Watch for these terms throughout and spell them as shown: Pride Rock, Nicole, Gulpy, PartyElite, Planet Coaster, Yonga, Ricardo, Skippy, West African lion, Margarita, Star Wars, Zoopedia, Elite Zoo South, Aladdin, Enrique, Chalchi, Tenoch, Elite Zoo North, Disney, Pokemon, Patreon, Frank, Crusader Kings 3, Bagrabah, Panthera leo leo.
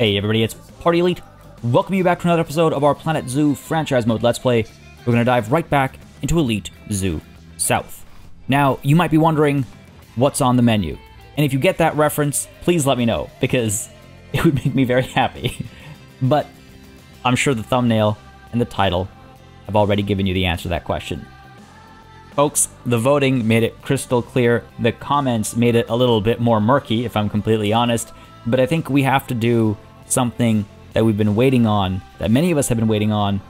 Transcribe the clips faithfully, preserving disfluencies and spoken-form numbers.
Hey everybody, it's Party Elite. Welcome you back to another episode of our Planet Zoo franchise mode Let's Play. We're going to dive right back into Elite Zoo South. Now, you might be wondering what's on the menu. And if you get that reference, please let me know, because it would make me very happy. But I'm sure the thumbnail and the title have already given you the answer to that question. Folks, the voting made it crystal clear. The comments made it a little bit more murky, if I'm completely honest. But I think we have to do something that we've been waiting on, that many of us have been waiting on,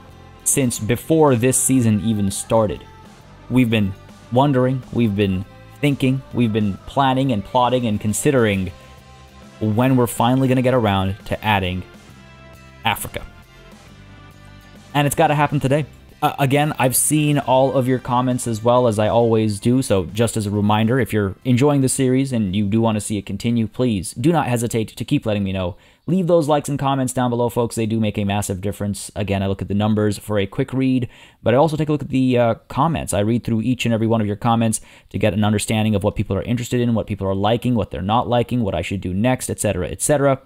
since before this season even started. We've been wondering, we've been thinking, we've been planning and plotting and considering when we're finally going to get around to adding Africa. And it's got to happen today. Uh, again, I've seen all of your comments as well, as I always do, so just as a reminder, if you're enjoying the series and you do want to see it continue, please do not hesitate to keep letting me know. Leave those likes and comments down below, folks. They do make a massive difference. Again, I look at the numbers for a quick read, but I also take a look at the uh, comments. I read through each and every one of your comments to get an understanding of what people are interested in, what people are liking, what they're not liking, what I should do next, et cetera, et cetera.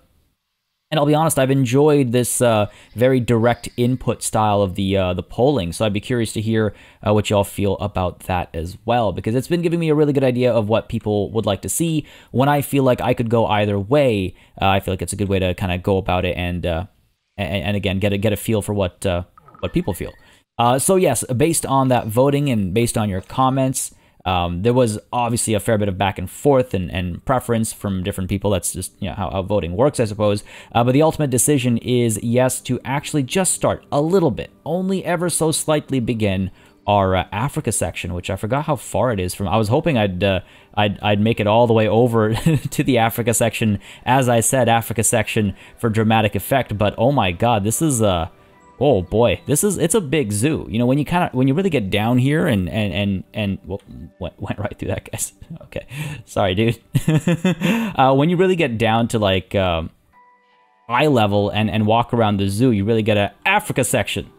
And I'll be honest, I've enjoyed this uh, very direct input style of the uh, the polling, so I'd be curious to hear uh, what y'all feel about that as well, because it's been giving me a really good idea of what people would like to see. When I feel like I could go either way, uh, I feel like it's a good way to kind of go about it and, uh, and and again get a get a feel for what uh, what people feel. Uh, so yes, based on that voting and based on your comments. Um, there was obviously a fair bit of back and forth and, and preference from different people. That's just, you know, how, how voting works, I suppose. Uh, but the ultimate decision is yes, to actually just start a little bit, only ever so slightly begin our uh, Africa section, which I forgot how far it is from. I was hoping I'd uh, I'd, I'd make it all the way over to the Africa section. As I said, Africa section for dramatic effect. But oh my God, this is a. Uh, Oh boy, this is, it's a big zoo. You know, when you kind of, when you really get down here and, and, and, and, well, went, went right through that, guys. Okay. Sorry, dude. uh, when you really get down to like um, eye level and, and walk around the zoo, you really get an Africa section.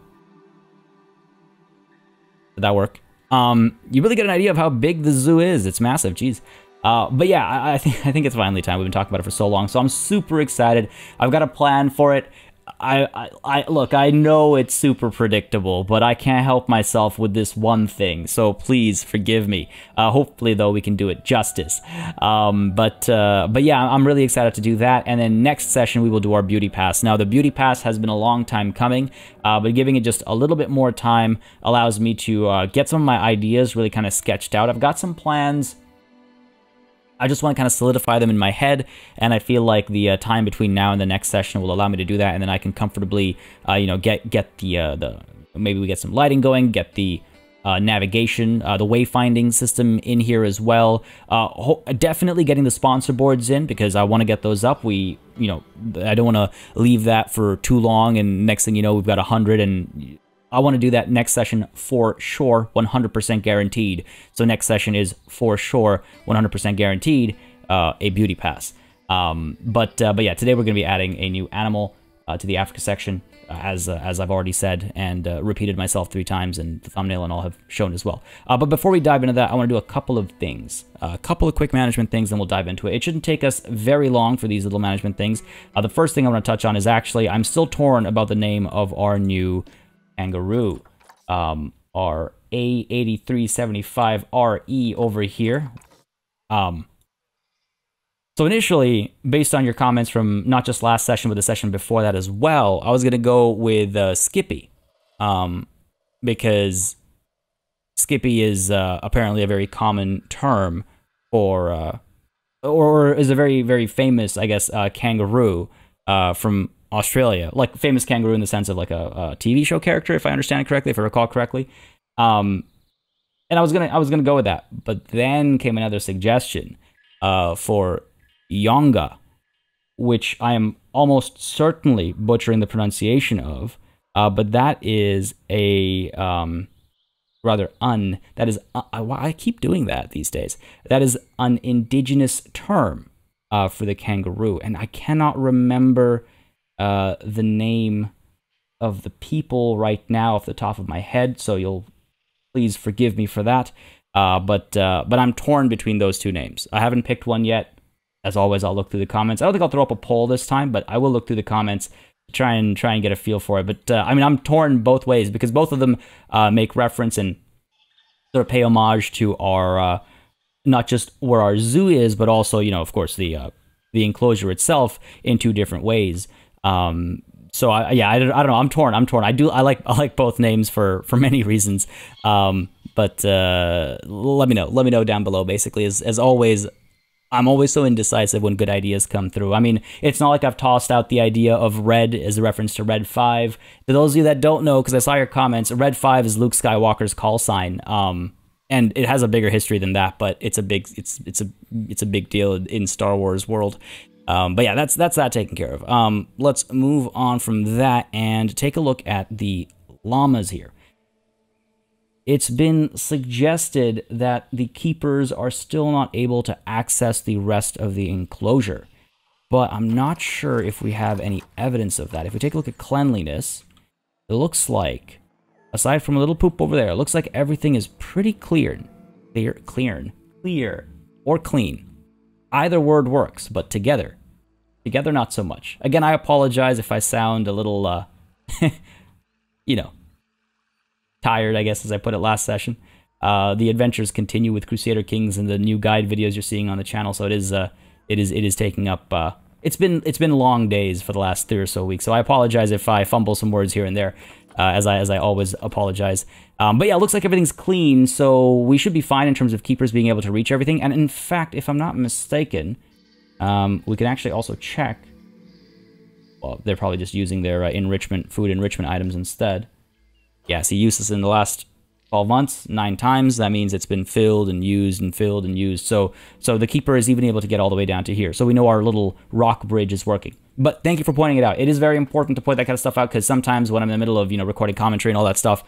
Did that work? Um, you really get an idea of how big the zoo is. It's massive. Jeez. Uh, but yeah, I, I think, I think it's finally time. We've been talking about it for so long. So I'm super excited. I've got a plan for it. I, I, I, look, I know it's super predictable, but I can't help myself with this one thing, so please forgive me. Uh, hopefully, though, we can do it justice. Um, but, uh, but yeah, I'm really excited to do that, and then next session, we will do our Beauty Pass. Now, the Beauty Pass has been a long time coming, uh, but giving it just a little bit more time allows me to uh, get some of my ideas really kind of sketched out. I've got some plans. I just want to kind of solidify them in my head, and I feel like the uh, time between now and the next session will allow me to do that, and then I can comfortably, uh, you know, get get the uh, the maybe we get some lighting going, get the uh, navigation, uh, the wayfinding system in here as well. Uh, definitely getting the sponsor boards in because I want to get those up. We, you know, I don't want to leave that for too long, and next thing you know, we've got a hundred and. I want to do that next session for sure, one hundred percent guaranteed. So next session is for sure, one hundred percent guaranteed, uh, a beauty pass. Um, but uh, but yeah, today we're going to be adding a new animal uh, to the Africa section, uh, as uh, as I've already said and uh, repeated myself three times, and the thumbnail and all have shown as well. Uh, but before we dive into that, I want to do a couple of things, uh, a couple of quick management things, and we'll dive into it. It shouldn't take us very long for these little management things. Uh, the first thing I want to touch on is actually I'm still torn about the name of our new kangaroo, um, our A eight three seven five R E over here. Um, so initially, based on your comments from not just last session, but the session before that as well, I was going to go with uh, Skippy, um, because Skippy is uh, apparently a very common term for, uh, or is a very, very famous, I guess, uh, kangaroo uh, from Australia, like famous kangaroo in the sense of like a, a T V show character, if I understand it correctly, if I recall correctly. Um, and I was gonna, I was gonna go with that, but then came another suggestion uh, for Yonga, which I am almost certainly butchering the pronunciation of, uh, but that is a um, rather un. That is, uh, I, I keep doing that these days. That is an indigenous term uh, for the kangaroo, and I cannot remember. Uh, the name of the people right now off the top of my head, so you'll please forgive me for that. Uh, but uh, but I'm torn between those two names. I haven't picked one yet. As always, I'll look through the comments. I don't think I'll throw up a poll this time, but I will look through the comments, try and try and get a feel for it. But uh, I mean, I'm torn both ways because both of them uh, make reference and sort of pay homage to our uh, not just where our zoo is, but also, you know, of course, the uh, the enclosure itself in two different ways. Um, so I, yeah, I, I don't know. I'm torn. I'm torn. I do. I like I like both names for for many reasons. Um, but uh, let me know. Let me know down below. Basically, as as always. I'm always so indecisive when good ideas come through. I mean, it's not like I've tossed out the idea of Red as a reference to Red five. For those of you that don't know, because I saw your comments, Red five is Luke Skywalker's call sign, um, and it has a bigger history than that. But it's a big, it's it's a it's a big deal in Star Wars world. Um, but yeah, that's that's that taken care of. Um, let's move on from that and take a look at the llamas here. It's been suggested that the keepers are still not able to access the rest of the enclosure, but I'm not sure if we have any evidence of that. If we take a look at cleanliness, it looks like, aside from a little poop over there, it looks like everything is pretty clear, clear, clear, clear, or clean. Either word works, but together, together not so much. Again, I apologize if I sound a little, uh, you know, tired, I guess, as I put it last session. Uh, the adventures continue with Crusader Kings and the new guide videos you're seeing on the channel. So it is, uh, it is, it is taking up. Uh, it's been, it's been long days for the last three or so weeks. So I apologize if I fumble some words here and there, uh, as I, as I always apologize. Um, but yeah, it looks like everything's clean, so we should be fine in terms of keepers being able to reach everything. And in fact, if I'm not mistaken, um, we can actually also check. Well, they're probably just using their uh, enrichment, food enrichment items instead. Yeah, see, useless in the last twelve months, nine times. That means it's been filled and used and filled and used. So so the keeper is even able to get all the way down to here. So we know our little rock bridge is working. But thank you for pointing it out. It is very important to point that kind of stuff out because sometimes when I'm in the middle of, you know, recording commentary and all that stuff,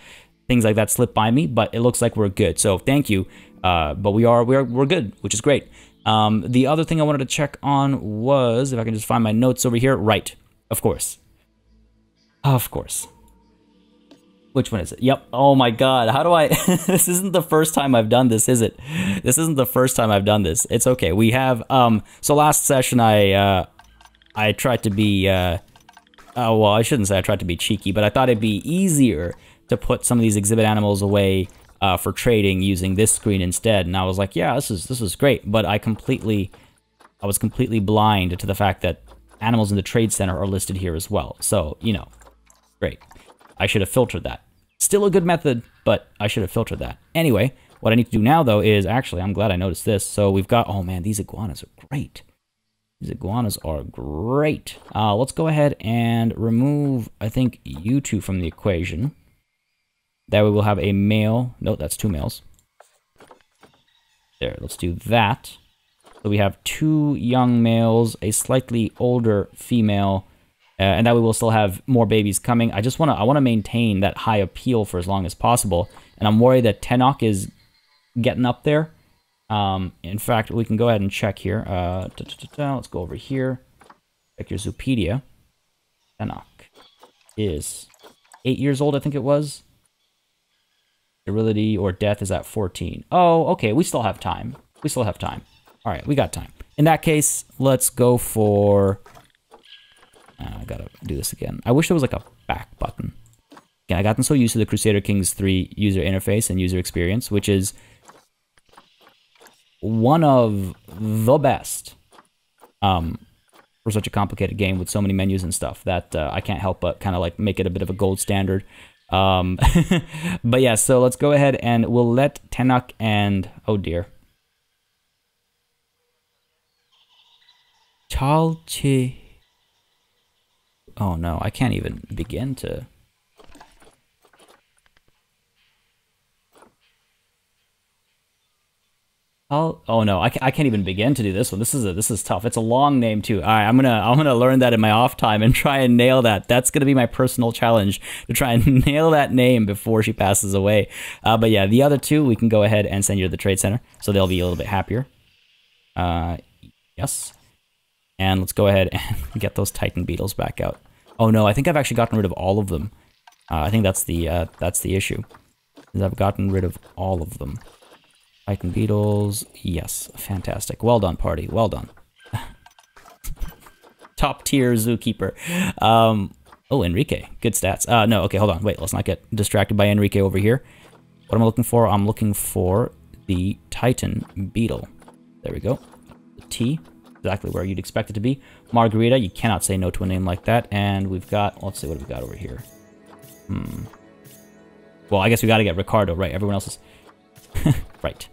things like that slip by me, but it looks like we're good. So thank you. Uh, but we are, we are, we're good, which is great. Um, the other thing I wanted to check on was, if I can just find my notes over here. Right, of course. Of course. Which one is it? Yep. Oh my God. How do I, this isn't the first time I've done this, is it? This isn't the first time I've done this. It's okay. We have, um, so last session I, uh, I tried to be, uh, oh, well, I shouldn't say I tried to be cheeky, but I thought it'd be easier to put some of these exhibit animals away, uh, for trading using this screen instead. And I was like, yeah, this is, this is great. But I completely, I was completely blind to the fact that animals in the trade center are listed here as well. So, you know, great. I should have filtered that. Still a good method, but I should have filtered that. Anyway, what I need to do now, though, is actually, I'm glad I noticed this. So we've got, oh man, these iguanas are great. These iguanas are great. Uh, let's go ahead and remove, I think, you two from the equation. That way we'll have a male. No, that's two males. There, let's do that. So we have two young males, a slightly older female, Uh, and that we will still have more babies coming. I just want to I want to maintain that high appeal for as long as possible. And I'm worried that Tenoch is getting up there. Um, in fact, we can go ahead and check here. Uh, da, da, da, da. Let's go over here. Check your Zoopedia. Tenoch is eight years old, I think it was. Sterility or death is at fourteen. Oh, okay. We still have time. We still have time. All right, we got time. In that case, let's go for... I gotta do this again. I wish there was like a back button. Again, I gotten so used to the Crusader Kings three user interface and user experience, which is one of the best um, for such a complicated game with so many menus and stuff that uh, I can't help but kind of like make it a bit of a gold standard. Um, but yeah, so let's go ahead and we'll let Tenoch and... Oh dear. Chalchi... Oh no, I can't even begin to... I'll, oh no, I, I can't even begin to do this one. This is a, this is tough. It's a long name too. All right, I'm gonna I'm gonna learn that in my off time and try and nail that. That's gonna be my personal challenge, to try and nail that name before she passes away. Uh, but yeah, the other two we can go ahead and send you to the trade center, so they'll be a little bit happier. Uh, yes. And let's go ahead and get those Titan beetles back out. Oh no, I think I've actually gotten rid of all of them. Uh, I think that's the uh, that's the issue. Is I've gotten rid of all of them. Titan beetles, yes, fantastic. Well done, party. Well done. top tier zookeeper. Um, oh, Enrique, good stats. Uh, no, okay, hold on. Wait, let's not get distracted by Enrique over here. What am I looking for? I'm looking for the Titan beetle. There we go. The T, exactly where you'd expect it to be. Margarita, you cannot say no to a name like that. And we've got, let's see what we've got over here. Hmm. Well, I guess we got to get Ricardo, right? Everyone else is... right.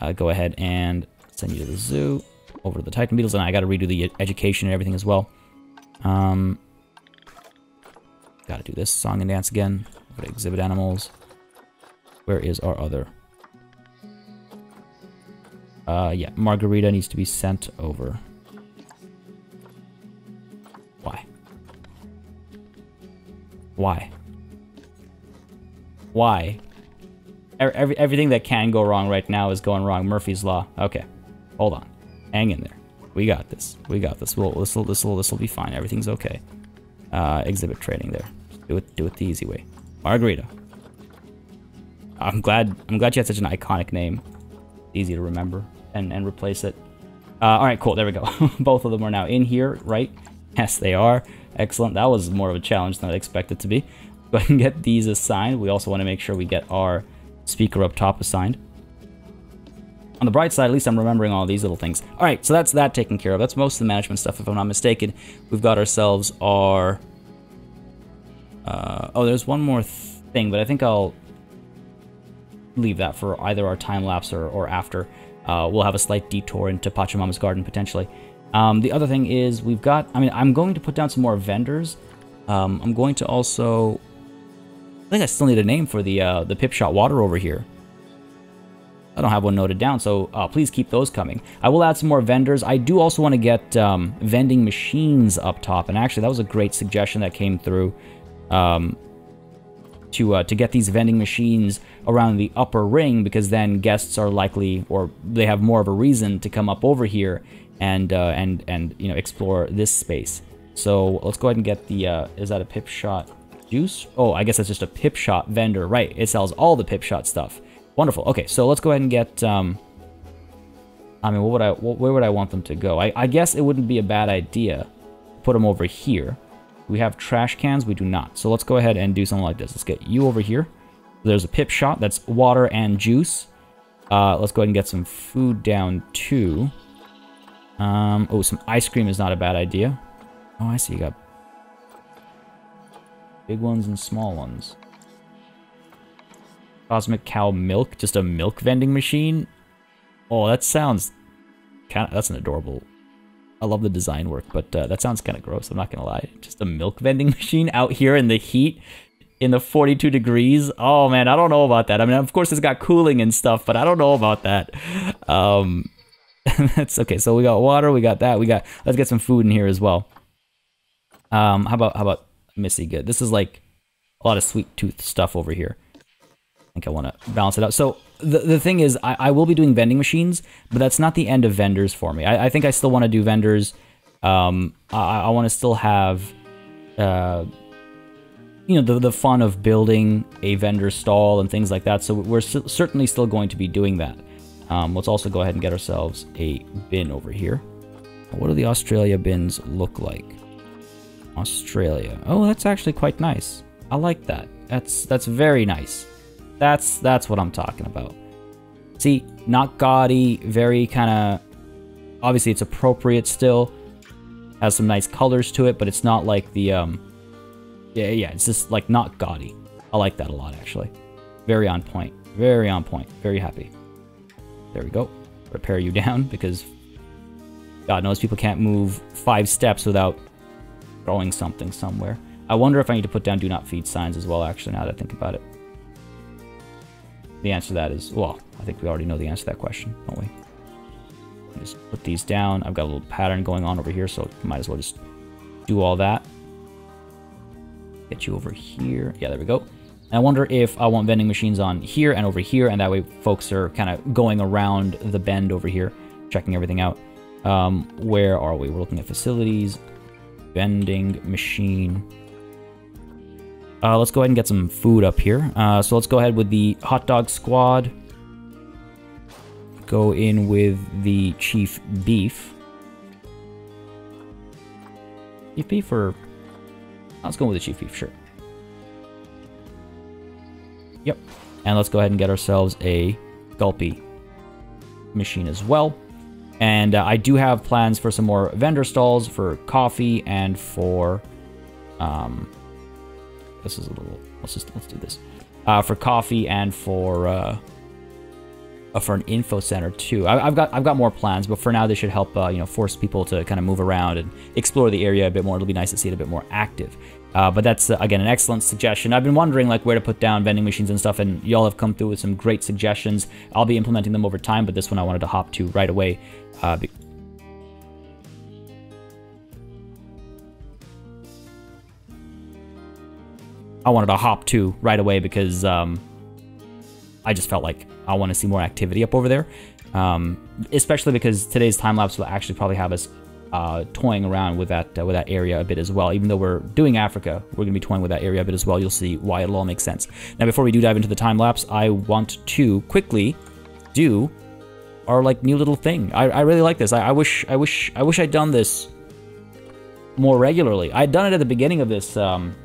Uh, go ahead and send you to the zoo, over to the Titan beetles, and I got to redo the education and everything as well. Um, got to do this song and dance again. Go to exhibit animals. Where is our other? Uh, yeah, Margarita needs to be sent over. Why? Why? Why? Every, everything that can go wrong right now is going wrong. Murphy's Law. Okay, hold on. Hang in there. We got this. We got this. We'll, this will this will this will be fine. Everything's okay. Uh, exhibit training there. Do it do it the easy way. Margarita. I'm glad I'm glad you had such an iconic name. Easy to remember and and replace it. Uh, all right, cool. There we go. Both of them are now in here, right? Yes, they are. Excellent. That was more of a challenge than I expected it to be. Go ahead and get these assigned. We also want to make sure we get our speaker up top assigned. On the bright side, at least I'm remembering all these little things. All right, so that's that taken care of. That's most of the management stuff, if I'm not mistaken. We've got ourselves our... Uh, oh, there's one more thing, but I think I'll leave that for either our time lapse or, or after. Uh, we'll have a slight detour into Pachamama's Garden, potentially. Um, the other thing is we've got... I mean, I'm going to put down some more vendors. Um, I'm going to also... I think I still need a name for the, uh, the Pipshot Water over here. I don't have one noted down, so uh, please keep those coming. I will add some more vendors. I do also want to get um, vending machines up top, and actually that was a great suggestion that came through um, to uh, to get these vending machines around the upper ring, because then guests are likely, or they have more of a reason to come up over here and uh, and and you know explore this space. So let's go ahead and get the. Uh, is that a Pip Shot juice? Oh, I guess that's just a Pip Shot vendor, right? It sells all the Pip Shot stuff. Wonderful. Okay, so let's go ahead and get, um, I mean, what would I, what, where would I want them to go? I, I guess it wouldn't be a bad idea to put them over here. We have trash cans, we do not. So let's go ahead and do something like this. Let's get you over here. There's a Pip Shot, that's water and juice. Uh, let's go ahead and get some food down too. Um, oh, some ice cream is not a bad idea. Oh, I see, you got big ones and small ones. Cosmic Cow Milk, just a milk vending machine. Oh, that sounds kind of, that's an adorable, I love the design work, but uh, that sounds kind of gross, I'm not gonna lie. Just a milk vending machine out here in the heat, in the forty-two degrees. Oh man, I don't know about that. I mean, of course it's got cooling and stuff, but I don't know about that. Um, that's okay, so we got water, we got that, we got, let's get some food in here as well. Um, how about, how about Missy Good? This is like a lot of sweet tooth stuff over here. I think I want to balance it out. So the, the thing is, I, I will be doing vending machines, but that's not the end of vendors for me. I, I think I still want to do vendors. Um, I, I want to still have, uh, you know, the, the fun of building a vendor stall and things like that. So we're certainly still going to be doing that. Um, let's also go ahead and get ourselves a bin over here. What do the Australia bins look like? Australia. Oh, that's actually quite nice. I like that. That's, that's very nice. That's that's what I'm talking about. See, not gaudy, very kind of... Obviously, it's appropriate still. Has some nice colors to it, but it's not like the... Um, yeah, yeah, it's just like not gaudy. I like that a lot, actually. Very on point. Very on point. Very happy. There we go. Repair you down, because... God knows people can't move five steps without throwing something somewhere. I wonder if I need to put down do not feed signs as well, actually, now that I think about it. The answer to that is, well, I think we already know the answer to that question, don't we? Just put these down. I've got a little pattern going on over here, so might as well just do all that. Get you over here. Yeah, there we go. And I wonder if I want vending machines on here and over here, and that way folks are kind of going around the bend over here, checking everything out. Um, where are we? We're looking at facilities, vending machine. Uh, let's go ahead and get some food up here. Uh, so let's go ahead with the hot dog squad. Go in with the chief beef. Chief Beef, or... let's go with the Chief Beef, sure. Yep. And let's go ahead and get ourselves a Gulpy machine as well. And uh, I do have plans for some more vendor stalls for coffee and for... Um, this is a little... Let's just let's do this. Uh, for coffee and for... Uh, Uh, for an info center too. I, I've got I've got more plans, but for now they should help uh, you know, force people to kind of move around and explore the area a bit more. It'll be nice to see it a bit more active. Uh, but that's uh, again an excellent suggestion. I've been wondering like where to put down vending machines and stuff, and y'all have come through with some great suggestions. I'll be implementing them over time, but this one I wanted to hop to right away. Uh, be I wanted to hop to right away because um, I just felt like I want to see more activity up over there, um, especially because today's time lapse will actually probably have us uh, toying around with that uh, with that area a bit as well. Even though we're doing Africa, we're going to be toying with that area a bit as well. You'll see why it'll all make sense. Now, before we do dive into the time lapse, I want to quickly do our like new little thing. I, I really like this. I, I wish I wish I wish I'd done this more regularly. I'd done it at the beginning of this. Um,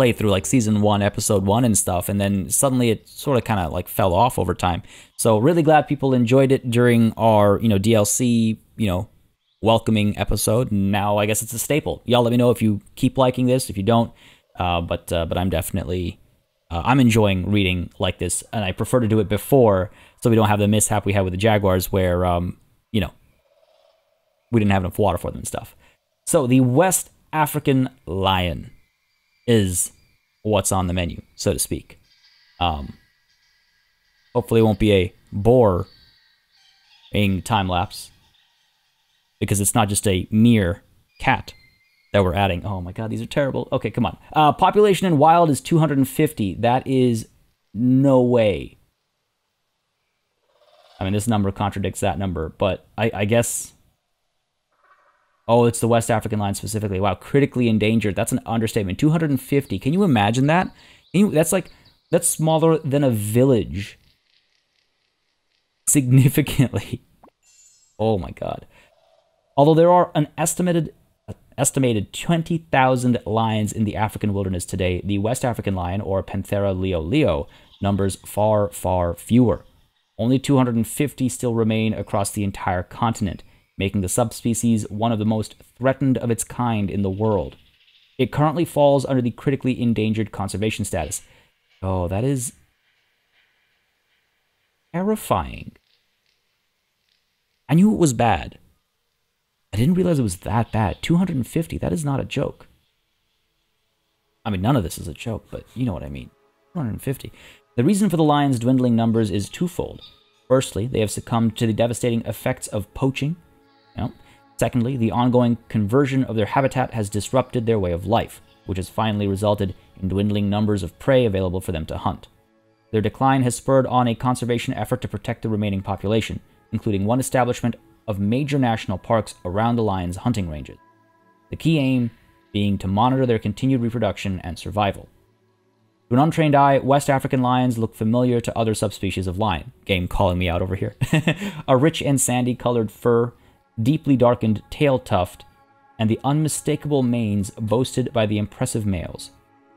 Playthrough like season one, episode one, and stuff, and then suddenly it sort of kind of like fell off over time. So really glad people enjoyed it during our you know D L C you know welcoming episode. Now I guess it's a staple. Y'all let me know if you keep liking this, if you don't. Uh, but uh, but I'm definitely uh, I'm enjoying reading like this, and I prefer to do it before so we don't have the mishap we had with the Jaguars where um you know we didn't have enough water for them and stuff. So the West African lion is what's on the menu, so to speak. Um, hopefully it won't be a boring time lapse, because it's not just a mere cat that we're adding. Oh my god, these are terrible. Okay, come on. Uh, population in wild is two hundred fifty. That is no way. I mean, this number contradicts that number, but I, I guess... Oh, it's the West African lion specifically. Wow, critically endangered. That's an understatement. two hundred fifty. Can you imagine that? Can you, that's like, that's smaller than a village. Significantly. Oh my god. Although there are an estimated uh, estimated twenty thousand lions in the African wilderness today, the West African lion, or Panthera leo leo, numbers far, far fewer. Only two hundred fifty still remain across the entire continent, making the subspecies one of the most threatened of its kind in the world. It currently falls under the critically endangered conservation status. Oh, that is terrifying. I knew it was bad. I didn't realize it was that bad. two hundred fifty, that is not a joke. I mean, none of this is a joke, but you know what I mean. two hundred fifty. The reason for the lion's dwindling numbers is twofold. Firstly, they have succumbed to the devastating effects of poaching. No. Secondly, the ongoing conversion of their habitat has disrupted their way of life, which has finally resulted in dwindling numbers of prey available for them to hunt. Their decline has spurred on a conservation effort to protect the remaining population, including one establishment of major national parks around the lions' hunting ranges, the key aim being to monitor their continued reproduction and survival. To an untrained eye, West African lions look familiar to other subspecies of lion. Game calling me out over here. A rich and sandy-colored fur, deeply darkened tail tuft, and the unmistakable manes boasted by the impressive males.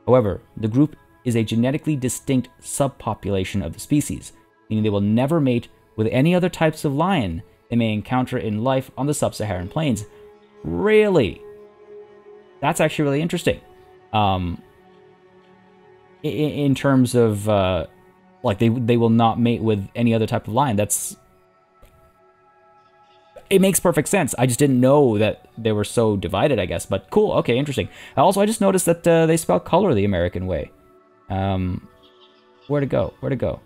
However, the group is a genetically distinct subpopulation of the species, meaning they will never mate with any other types of lion they may encounter in life on the sub-Saharan plains. Really? That's actually really interesting. Um, in, in terms of, uh, like, they, they will not mate with any other type of lion. That's... It makes perfect sense. I just didn't know that they were so divided, I guess. But cool. Okay, interesting. Also, I just noticed that uh, they spell color the American way. Um, where to go? Where to go?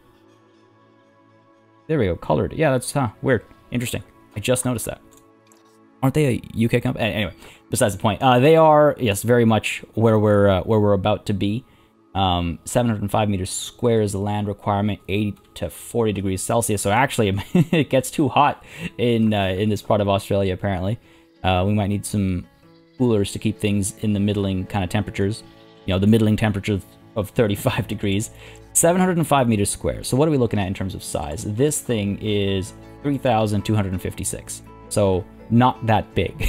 There we go. Colored. Yeah, that's huh, weird. Interesting. I just noticed that. Aren't they a U K company? Anyway, besides the point. Uh, they are, yes, very much where we're uh, where we're about to be. Um, seven hundred five meters square is the land requirement, eighty to forty degrees Celsius. So actually, it gets too hot in uh, in this part of Australia, apparently. Uh, we might need some coolers to keep things in the middling kind of temperatures. You know, the middling temperature of thirty-five degrees. seven hundred five meters square. So what are we looking at in terms of size? This thing is three thousand two hundred fifty-six. So not that big.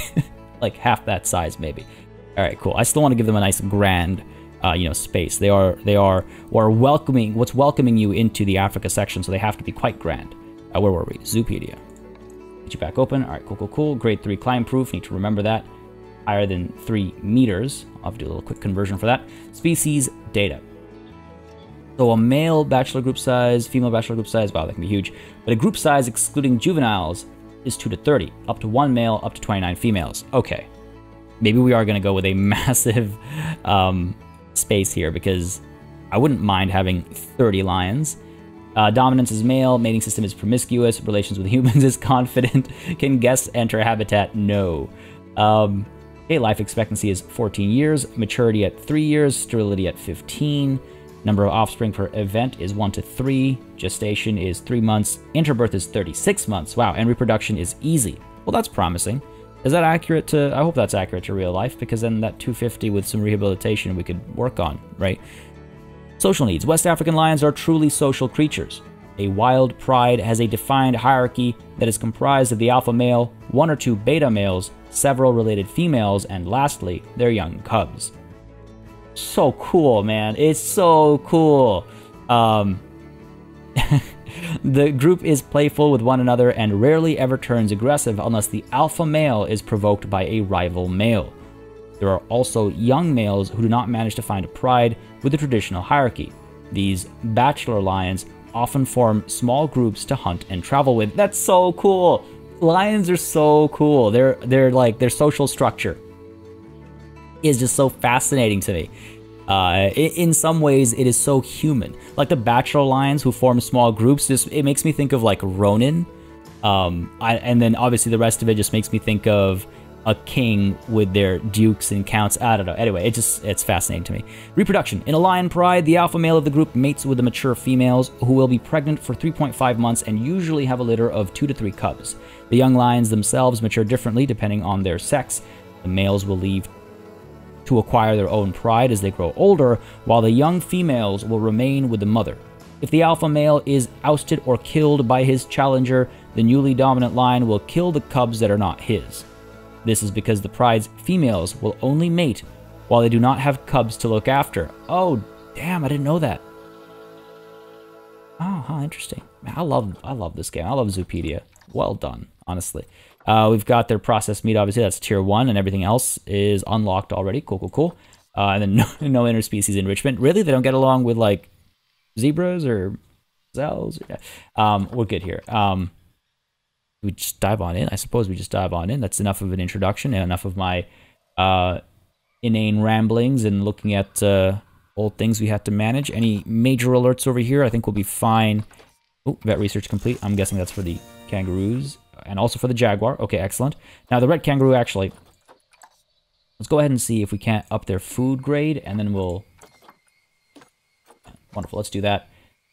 like half that size maybe. All right, cool. I still want to give them a nice grand, uh, you know, space. They are they are or welcoming. What's welcoming you into the Africa section, so they have to be quite grand. Uh, where were we? Zoopedia. Get you back open. All right, cool, cool, cool. Grade three climb proof. Need to remember that. Higher than three meters. I'll have to do a little quick conversion for that. Species data. So a male bachelor group size, female bachelor group size, wow, that can be huge. But a group size excluding juveniles is two to thirty, up to one male, up to twenty-nine females. Okay, maybe we are going to go with a massive um, space here, because I wouldn't mind having thirty lions. Uh, dominance is male, mating system is promiscuous, relations with humans is confident, can guests enter habitat? No. Um, okay, life expectancy is fourteen years, maturity at three years, sterility at fifteen. Number of offspring per event is one to three, gestation is three months, interbirth is thirty-six months, wow, and reproduction is easy. Well, that's promising. Is that accurate to, I hope that's accurate to real life, because then that two fifty with some rehabilitation we could work on, right? Social needs. West African lions are truly social creatures. A wild pride has a defined hierarchy that is comprised of the alpha male, one or two beta males, several related females, and lastly, their young cubs. So cool, man. It's so cool. Um, the group is playful with one another and rarely ever turns aggressive unless the alpha male is provoked by a rival male. There are also young males who do not manage to find a pride with the traditional hierarchy. These bachelor lions often form small groups to hunt and travel with. That's so cool. Lions are so cool. They're they're like their social structure is just so fascinating to me. Uh, in some ways, it is so human. Like the bachelor lions who form small groups, just it makes me think of like Ronin. Um, I, and then obviously the rest of it just makes me think of a king with their dukes and counts. I don't know. Anyway, it just it's fascinating to me. Reproduction. In a lion pride, the alpha male of the group mates with the mature females who will be pregnant for three point five months and usually have a litter of two to three cubs. The young lions themselves mature differently depending on their sex. The males will leave to acquire their own pride as they grow older, while the young females will remain with the mother. If the alpha male is ousted or killed by his challenger, the newly dominant lion will kill the cubs that are not his. This is because the pride's females will only mate while they do not have cubs to look after. Oh, damn, I didn't know that. Oh, how interesting. Man, I love, I love this game. I love Zoopedia. Well done, honestly. Uh, we've got their processed meat, obviously, that's tier one, and everything else is unlocked already. Cool, cool, cool. Uh, and then no, no interspecies enrichment. Really, they don't get along with, like, zebras or gazelles? Yeah. Um, we're good here. Um, we just dive on in. I suppose we just dive on in. That's enough of an introduction and enough of my uh, inane ramblings and looking at uh, old things we had to manage. Any major alerts over here, I think we'll be fine. Oh, vet research complete. I'm guessing that's for the kangaroos. And also for the jaguar. Okay, excellent. Now the red kangaroo, actually, let's go ahead and see if we can't up their food grade, and then we'll... Wonderful, let's do that.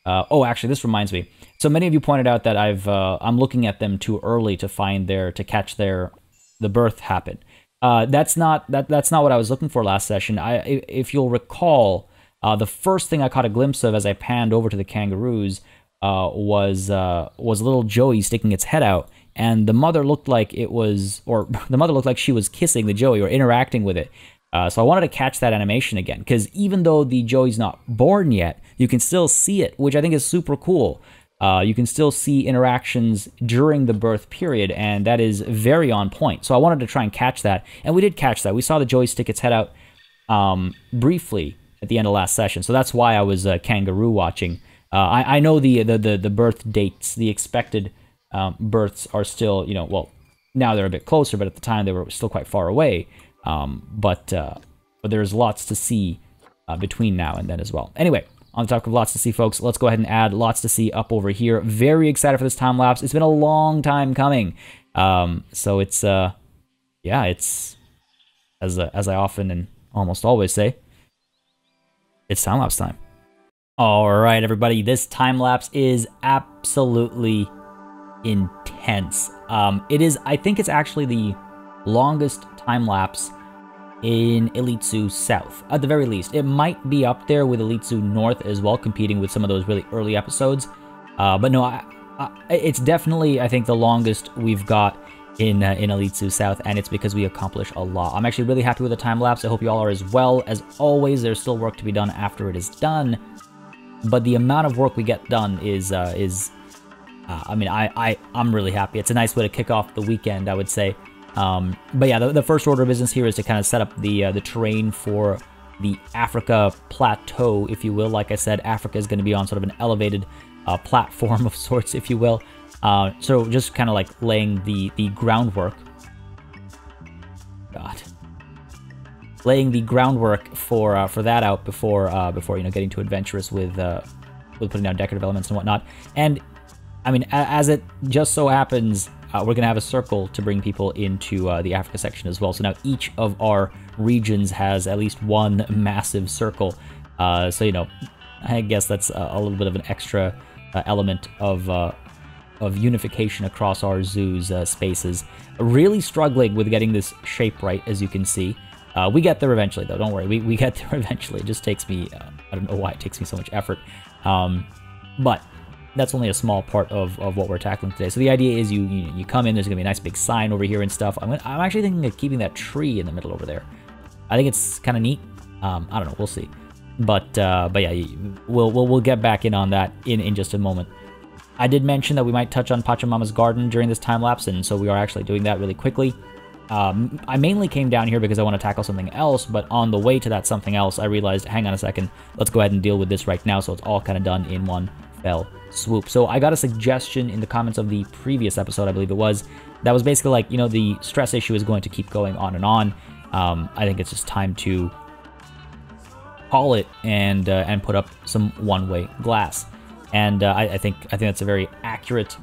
Uh, oh, actually, this reminds me. So many of you pointed out that I've uh, I'm looking at them too early to find their to catch their the birth happen. Uh, that's not that that's not what I was looking for last session. I if you'll recall, uh, the first thing I caught a glimpse of as I panned over to the kangaroos uh, was uh, was little Joey sticking its head out. And the mother looked like it was, or the mother looked like she was kissing the joey or interacting with it. Uh, so I wanted to catch that animation again, because even though the joey's not born yet, you can still see it, which I think is super cool. Uh, you can still see interactions during the birth period, and that is very on point. So I wanted to try and catch that, and we did catch that. We saw the joey stick its head out um, briefly at the end of last session. So that's why I was uh, kangaroo watching. Uh, I, I know the, the the the birth dates, the expected. Um, births are still, you know, well, now they're a bit closer, but at the time they were still quite far away. Um, but uh, but there's lots to see uh, between now and then as well. Anyway, on the topic of lots to see, folks, let's go ahead and add lots to see up over here. Very excited for this time lapse. It's been a long time coming. Um, so it's, uh, yeah, it's, as, uh, as I often and almost always say, it's time lapse time. All right, everybody, this time lapse is absolutely intense. Um, it is, I think it's actually the longest time lapse in Elite Zoo South, at the very least. It might be up there with Elite Zoo North as well, competing with some of those really early episodes. Uh, but no, I, I, it's definitely, I think, the longest we've got in uh, in Elite Zoo South, and it's because we accomplish a lot. I'm actually really happy with the time lapse. I hope you all are as well. As always, there's still work to be done after it is done, but the amount of work we get done is uh, is uh, I mean I, I I'm really happy. It's a nice way to kick off the weekend, I would say. Um, but yeah, the, the first order of business here is to kind of set up the uh, the terrain for the Africa plateau, if you will. Like I said, Africa is going to be on sort of an elevated uh, platform of sorts, if you will. Uh, so just kind of like laying the, the groundwork, God, laying the groundwork for uh, for that out before uh, before you know, getting too adventurous with uh, with putting down decorative elements and whatnot. And I mean, as it just so happens, uh, we're gonna have a circle to bring people into uh, the Africa section as well. So now each of our regions has at least one massive circle. Uh, so you know, I guess that's a, a little bit of an extra uh, element of. Uh, of unification across our zoo's uh, spaces. Really struggling with getting this shape right, as you can see. Uh, we get there eventually, though, don't worry. We, we get there eventually. It just takes me, uh, I don't know why it takes me so much effort. Um, but that's only a small part of, of what we're tackling today. So the idea is you, you you come in, there's gonna be a nice big sign over here and stuff. I'm, gonna, I'm actually thinking of keeping that tree in the middle over there. I think it's kind of neat. Um, I don't know, we'll see. But uh, but yeah, we'll, we'll, we'll get back in on that in, in just a moment. I did mention that we might touch on Pachamama's Garden during this time lapse, and so we are actually doing that really quickly. Um, I mainly came down here because I want to tackle something else, but on the way to that something else, I realized, hang on a second, let's go ahead and deal with this right now, so it's all kind of done in one fell swoop. So I got a suggestion in the comments of the previous episode, I believe it was, that was basically like, you know, the stress issue is going to keep going on and on. Um, I think it's just time to call it and, uh, and put up some one-way glass. And uh, I, I think I think that's a very accurate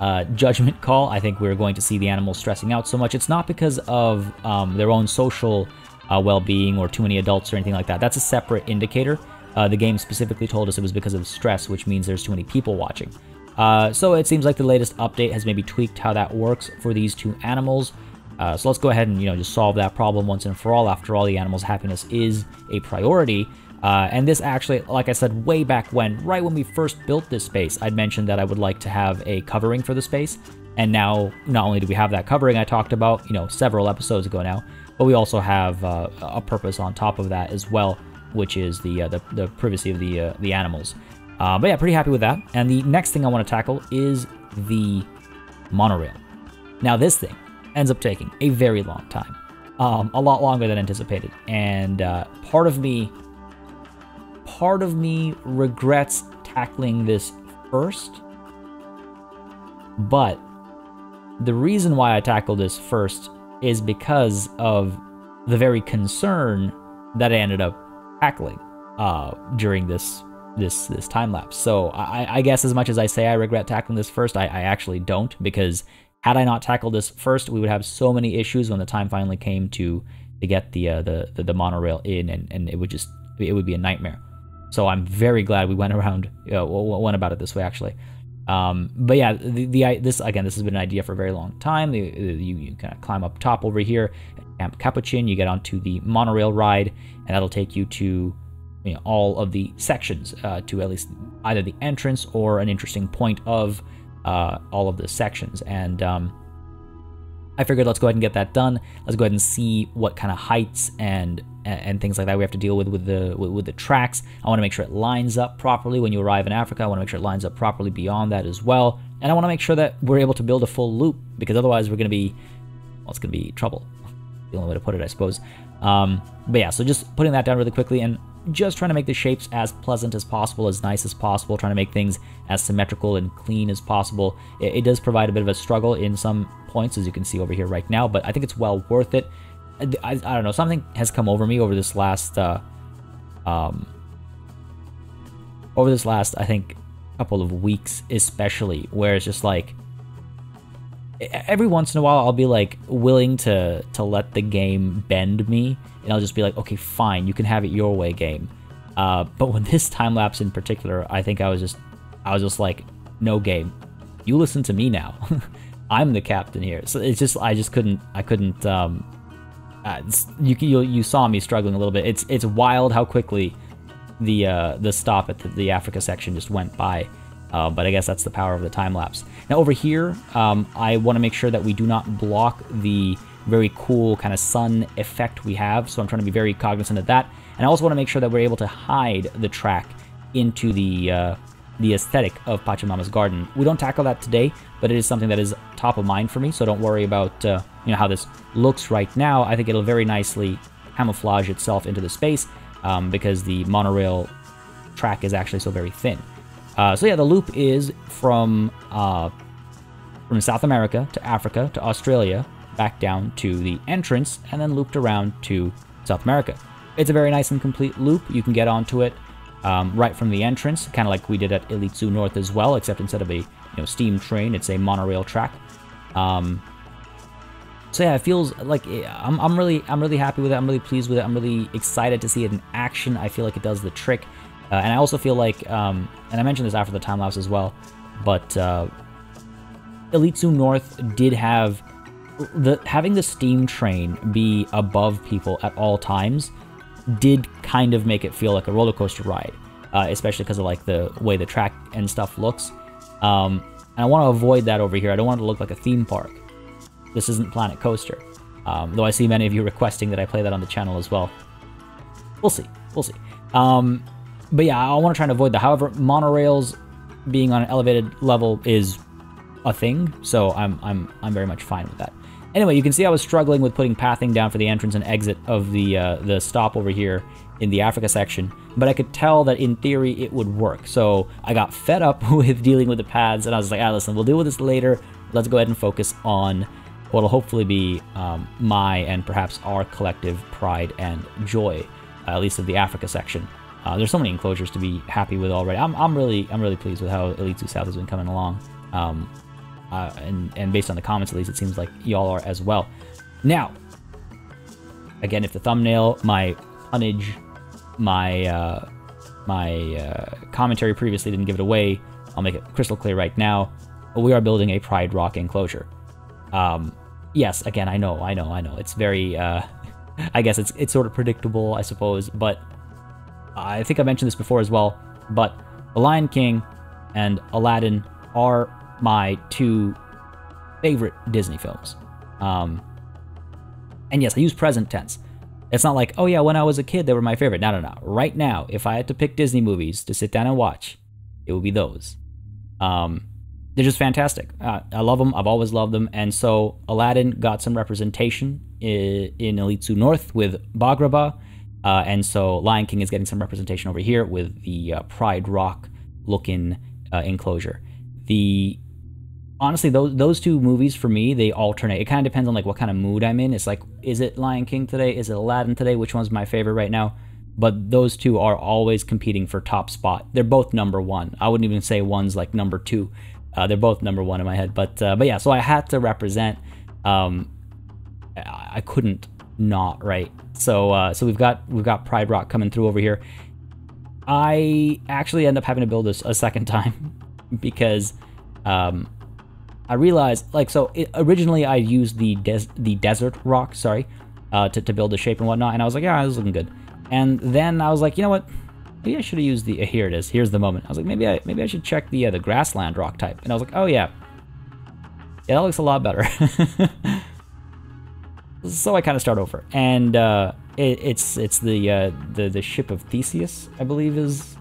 uh, judgment call. I think we're going to see the animals stressing out so much. It's not because of um, their own social uh, well-being or too many adults or anything like that. That's a separate indicator. Uh, the game specifically told us it was because of stress, which means there's too many people watching. Uh, so it seems like the latest update has maybe tweaked how that works for these two animals. Uh, so let's go ahead and you know just solve that problem once and for all. After all, the animals' happiness is a priority. Uh, and this actually, like I said, way back when, right when we first built this space, I'd mentioned that I would like to have a covering for the space. And now, not only do we have that covering I talked about, you know, several episodes ago now, but we also have uh, a purpose on top of that as well, which is the uh, the, the privacy of the uh, the animals. Uh, but yeah, pretty happy with that. And the next thing I want to tackle is the monorail. Now this thing ends up taking a very long time, um, a lot longer than anticipated. And uh, part of me... Part of me regrets tackling this first, but the reason why I tackled this first is because of the very concern that I ended up tackling uh, during this this this time lapse. So I, I guess as much as I say I regret tackling this first, I, I actually don't, because had I not tackled this first, we would have so many issues when the time finally came to to get the uh, the, the the monorail in, and and it would just it would be a nightmare. So I'm very glad we went around, uh, went about it this way, actually. Um, but yeah, the, the this again, this has been an idea for a very long time. The, the, you you kind of climb up top over here, at Camp Capuchin, you get onto the monorail ride, and that'll take you to you know, all of the sections, uh, to at least either the entrance or an interesting point of uh, all of the sections. And um, I figured let's go ahead and get that done. Let's go ahead and see what kind of heights and and things like that we have to deal with with the with, with the tracks. I want to make sure it lines up properly when you arrive in Africa. I want to make sure it lines up properly beyond that as well. And I want to make sure that we're able to build a full loop, because otherwise we're going to be, well, it's going to be trouble. The only way to put it, I suppose. Um, but yeah, so just putting that down really quickly and just trying to make the shapes as pleasant as possible, as nice as possible, trying to make things as symmetrical and clean as possible. It, it does provide a bit of a struggle in some points, as you can see over here right now, but I think it's well worth it. I, I don't know, something has come over me over this last, uh, um, over this last, I think, couple of weeks especially, where it's just like, every once in a while I'll be like willing to, to let the game bend me, and I'll just be like, okay, fine, you can have it your way, game. Uh, but with this time lapse in particular, I think I was just, I was just like, no, game, you listen to me now. I'm the captain here. So it's just, I just couldn't, I couldn't, um, Uh, you, you you saw me struggling a little bit. It's it's wild how quickly the uh, the stop at the, the Africa section just went by. Uh, but I guess that's the power of the time lapse. Now over here, um, I want to make sure that we do not block the very cool kind of sun effect we have. So I'm trying to be very cognizant of that. And I also want to make sure that we're able to hide the track into the uh, the aesthetic of Pachamama's Garden. We don't tackle that today, but it is something that is top of mind for me. So don't worry about uh, you know how this looks right now. I think it'll very nicely camouflage itself into the space um, because the monorail track is actually so very thin. Uh, so yeah, the loop is from uh, from South America to Africa to Australia, back down to the entrance, and then looped around to South America. It's a very nice and complete loop. You can get onto it um, right from the entrance, kind of like we did at Elite Zoo North as well, except instead of a you know steam train, it's a monorail track. Um, so yeah, it feels like I'm, I'm really I'm really happy with it. I'm really pleased with it. I'm really excited to see it in action. I feel like it does the trick. Uh, and I also feel like, um, and I mentioned this after the time lapse as well, but uh, Elite Zoo North did have the having the steam train be above people at all times did kind of make it feel like a roller coaster ride, uh, especially because of like the way the track and stuff looks. Um, and I want to avoid that over here. I don't want it to look like a theme park. This isn't Planet Coaster, um, though I see many of you requesting that I play that on the channel as well. We'll see. We'll see. Um, But yeah, I want to try and avoid that. However, monorails being on an elevated level is a thing, so I'm I'm I'm very much fine with that. Anyway, you can see I was struggling with putting pathing down for the entrance and exit of the uh, the stop over here in the Africa section, but I could tell that in theory it would work. So I got fed up with dealing with the paths, and I was like, ah, listen, we'll deal with this later. Let's go ahead and focus on what'll hopefully be um, my and perhaps our collective pride and joy, uh, at least of the Africa section. Uh, there's so many enclosures to be happy with already. I'm, I'm really, I'm really pleased with how Elite Zoo South has been coming along, um, uh, and and based on the comments at least, it seems like y'all are as well. Now, again, if the thumbnail, my punnage, my uh, my uh, commentary previously didn't give it away, I'll make it crystal clear right now. We are building a Pride Rock enclosure. Um, yes, again, I know, I know, I know. It's very, uh, I guess it's it's sort of predictable, I suppose, but. I think I mentioned this before as well, but The Lion King and Aladdin are my two favorite Disney films. Um, and yes, I use present tense. It's not like, oh yeah, when I was a kid, they were my favorite. No, no, no. Right now, if I had to pick Disney movies to sit down and watch, it would be those. Um, they're just fantastic. Uh, I love them. I've always loved them. And so Aladdin got some representation in, in Elite Zoo North with Bagrabah. Uh, and so Lion King is getting some representation over here with the uh, Pride Rock looking uh, enclosure. The honestly, those those two movies for me, they alternate. It kind of depends on like what kind of mood I'm in. It's like, is it Lion King today? Is it Aladdin today? Which one's my favorite right now? But those two are always competing for top spot. They're both number one. I wouldn't even say one's like number two. Uh, they're both number one in my head. But uh, but yeah, so I had to represent. Um, I couldn't. Not right. So uh, so we've got we've got Pride Rock coming through over here. I actually end up having to build this a second time because um, I realized like so it, originally I used the des the desert rock sorry uh, to to build the shape and whatnot, and I was like, yeah, this is looking good. And then I was like, you know what? Maybe I should have used the uh, here it is. Here's the moment. I was like, maybe I maybe I should check the uh, the grassland rock type. And I was like, oh yeah, yeah, that looks a lot better. So I kind of start over, and uh, it, it's it's the uh, the the ship of Theseus, I believe is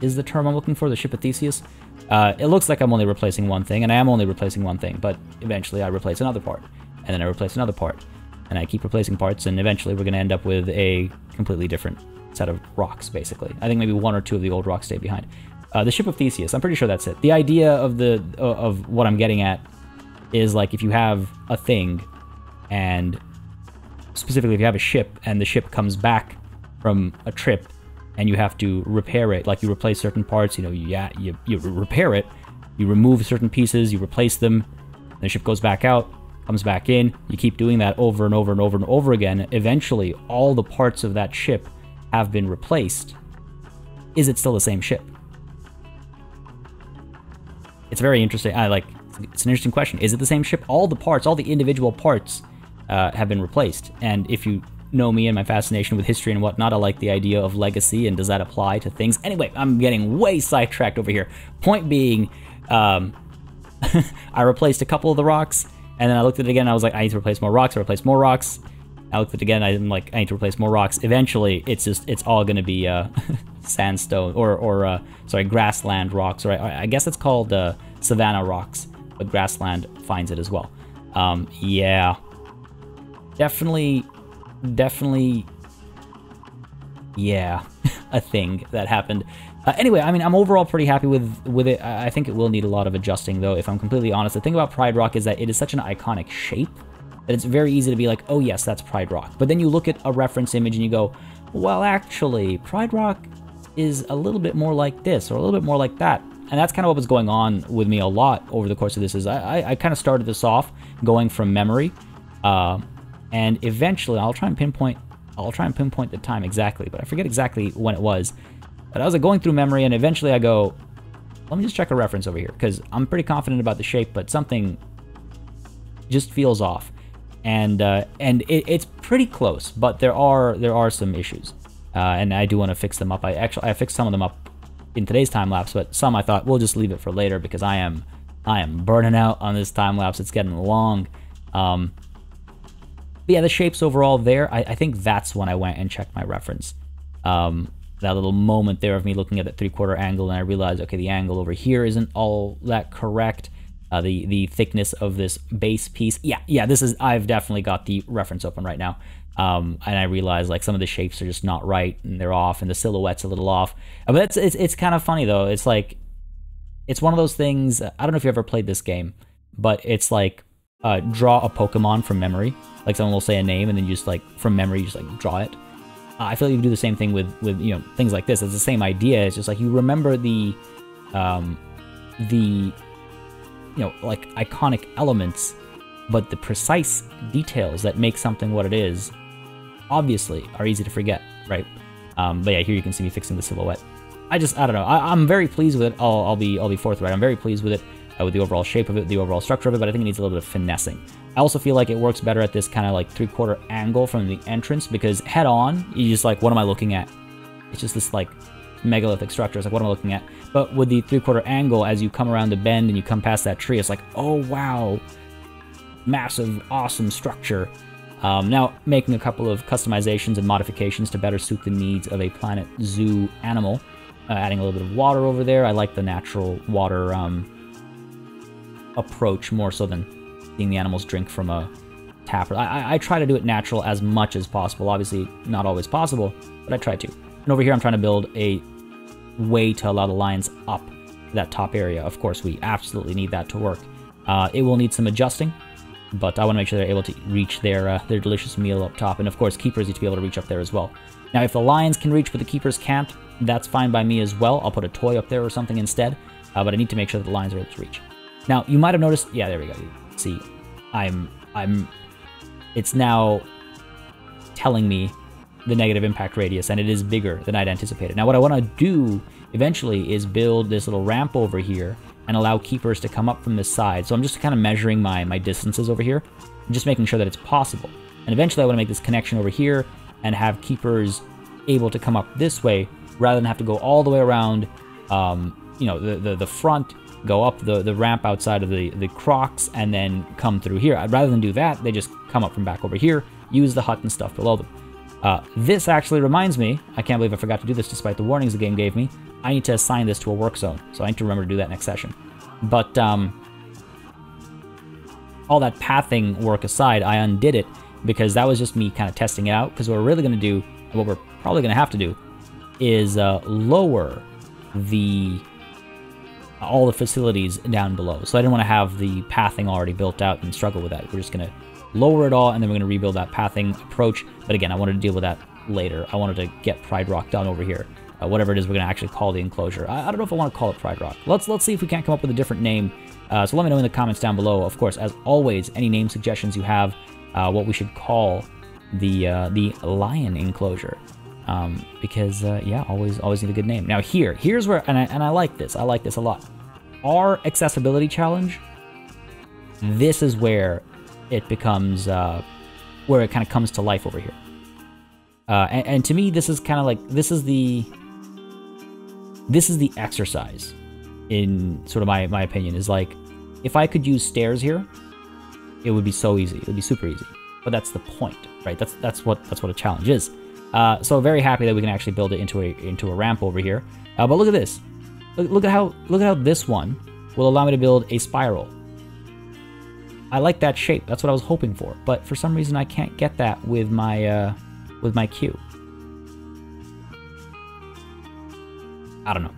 is the term I'm looking for. The ship of Theseus. Uh, it looks like I'm only replacing one thing, and I am only replacing one thing. But eventually, I replace another part, and then I replace another part, and I keep replacing parts, and eventually, we're going to end up with a completely different set of rocks. Basically, I think maybe one or two of the old rocks stay behind. Uh, the ship of Theseus. I'm pretty sure that's it. The idea of the of what I'm getting at is like if you have a thing. And specifically if you have a ship and the ship comes back from a trip and you have to repair it, like you replace certain parts, you know, you, yeah, you, you repair it, you remove certain pieces, you replace them, and the ship goes back out, comes back in, you keep doing that over and over and over and over again. Eventually, all the parts of that ship have been replaced. Is it still the same ship? It's very interesting. I like, it's an interesting question. Is it the same ship? All the parts, all the individual parts, Uh, have been replaced, and if you know me and my fascination with history and whatnot, I like the idea of legacy and does that apply to things. Anyway, I'm getting way sidetracked over here. Point being, um, I replaced a couple of the rocks, and then I looked at it again and I was like, I need to replace more rocks, I replaced more rocks. I looked at it again, I'm like, I need to replace more rocks. Eventually, it's just, it's all gonna be uh, sandstone, or, or uh, sorry, grassland rocks, or I, I guess it's called uh, savanna rocks, but grassland finds it as well. Um, yeah. Definitely, definitely, yeah, a thing that happened. Uh, anyway, I mean, I'm overall pretty happy with with it. I think it will need a lot of adjusting, though, if I'm completely honest. The thing about Pride Rock is that it is such an iconic shape that it's very easy to be like, oh yes, that's Pride Rock. But then you look at a reference image and you go, well, actually, Pride Rock is a little bit more like this, or a little bit more like that. And that's kind of what was going on with me a lot over the course of this, is I, I, I kind of started this off going from memory. Uh, and eventually, I'll try and pinpoint, I'll try and pinpoint the time exactly, but I forget exactly when it was. But I was like going through memory, and eventually I go, let me just check a reference over here, because I'm pretty confident about the shape, but something just feels off. And uh, and it, it's pretty close, but there are there are some issues, uh, and I do want to fix them up. I actually I fixed some of them up in today's time lapse, but some I thought we'll just leave it for later because I am I am burning out on this time lapse. It's getting long. Um, but yeah, the shapes overall there. I, I think that's when I went and checked my reference. Um, that little moment there of me looking at that three-quarter angle, and I realized, okay, the angle over here isn't all that correct. Uh, the the thickness of this base piece, yeah, yeah. This is I've definitely got the reference open right now, um, and I realize like some of the shapes are just not right and they're off, and the silhouette's a little off. But it's it's it's kind of funny though. It's like it's one of those things. I don't know if you ever played this game, but it's like uh, draw a Pokemon from memory. Like someone will say a name, and then you just like from memory, you just like draw it. Uh, I feel like you can do the same thing with with you know things like this. It's the same idea. It's just like you remember the um, the you know, like iconic elements, but the precise details that make something what it is, obviously, are easy to forget, right? Um, but yeah, here you can see me fixing the silhouette. I just, I don't know. I, I'm very pleased with it. I'll, I'll be, I'll be forthright. I'm very pleased with it, uh, with the overall shape of it, the overall structure of it. But I think it needs a little bit of finessing. I also feel like it works better at this kind of like three-quarter angle from the entrance, because head-on, you just like, what am I looking at? It's just this like megalithic structure. It's like, what am I looking at? But with the three-quarter angle, as you come around the bend and you come past that tree, it's like, oh wow, massive, awesome structure. Um, now, making a couple of customizations and modifications to better suit the needs of a Planet Zoo animal. Uh, adding a little bit of water over there. I like the natural water um, approach more so than seeing the animals drink from a tap. I, I, I try to do it natural as much as possible. Obviously, not always possible, but I try to. And over here, I'm trying to build a way to allow the lions up that top area. Of course, we absolutely need that to work. Uh, it will need some adjusting, but I want to make sure they're able to reach their uh, their delicious meal up top. And of course, keepers need to be able to reach up there as well. Now, if the lions can reach but the keepers can't, that's fine by me as well. I'll put a toy up there or something instead, uh, but I need to make sure that the lions are able to reach. Now, you might have noticed. Yeah, there we go. See, I'm I'm. It's now telling me the negative impact radius, and it is bigger than I'd anticipated. Now what I want to do eventually is build this little ramp over here and allow keepers to come up from this side. So I'm just kind of measuring my, my distances over here, and just making sure that it's possible. And eventually I want to make this connection over here and have keepers able to come up this way rather than have to go all the way around, um, you know, the, the, the front, go up the, the ramp outside of the, the crocs and then come through here. Rather than do that, they just come up from back over here, use the hut and stuff below them. Uh, this actually reminds me, I can't believe I forgot to do this despite the warnings the game gave me, I need to assign this to a work zone, so I need to remember to do that next session. But, um, all that pathing work aside, I undid it because that was just me kind of testing it out, because what we're really going to do, what we're probably going to have to do, is uh, lower the all the facilities down below. So I didn't want to have the pathing already built out and struggle with that. We're just going to lower it all, and then we're going to rebuild that pathing approach. But again, I wanted to deal with that later. I wanted to get Pride Rock done over here. Uh, whatever it is we're going to actually call the enclosure. I, I don't know if I want to call it Pride Rock. Let's let's see if we can't come up with a different name. Uh, so let me know in the comments down below. Of course, as always, any name suggestions you have, uh, what we should call the uh, the lion enclosure. Um, because, uh, yeah, always always need a good name. Now here, here's where, and I, and I like this. I like this a lot. Our accessibility challenge, this is where it becomes uh, where it kind of comes to life over here. Uh, and, and to me, this is kind of like, this is the, this is the exercise in sort of my, my opinion is like, if I could use stairs here, it would be so easy. It would be super easy, but that's the point, right? That's, that's what, that's what a challenge is. Uh, so very happy that we can actually build it into a, into a ramp over here. Uh, but look at this, look, look at how, look at how this one will allow me to build a spiral. I like that shape. That's what I was hoping for, but for some reason I can't get that with my, uh, with my queue. I don't know.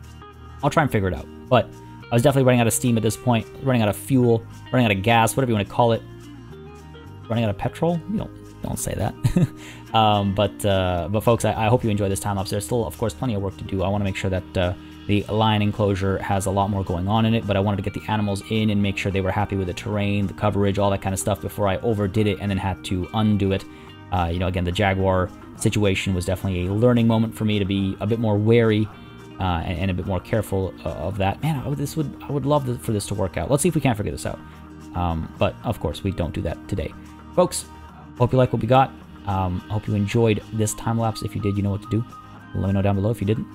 I'll try and figure it out. But I was definitely running out of steam at this point, running out of fuel, running out of gas, whatever you want to call it. Running out of petrol? You don't, don't say that. um, but uh, but folks, I, I hope you enjoy this time lapse. There's still, of course, plenty of work to do. I want to make sure that uh, the lion enclosure has a lot more going on in it, but I wanted to get the animals in and make sure they were happy with the terrain, the coverage, all that kind of stuff before I overdid it and then had to undo it. Uh, you know, again, the jaguar situation was definitely a learning moment for me to be a bit more wary uh, and, and a bit more careful uh, of that. Man, I would, this would I would love this, for this to work out. Let's see if we can't figure this out. Um, but of course, we don't do that today, folks. Hope you like what we got. Um, hope you enjoyed this time lapse. If you did, you know what to do. Let me know down below. If you didn't,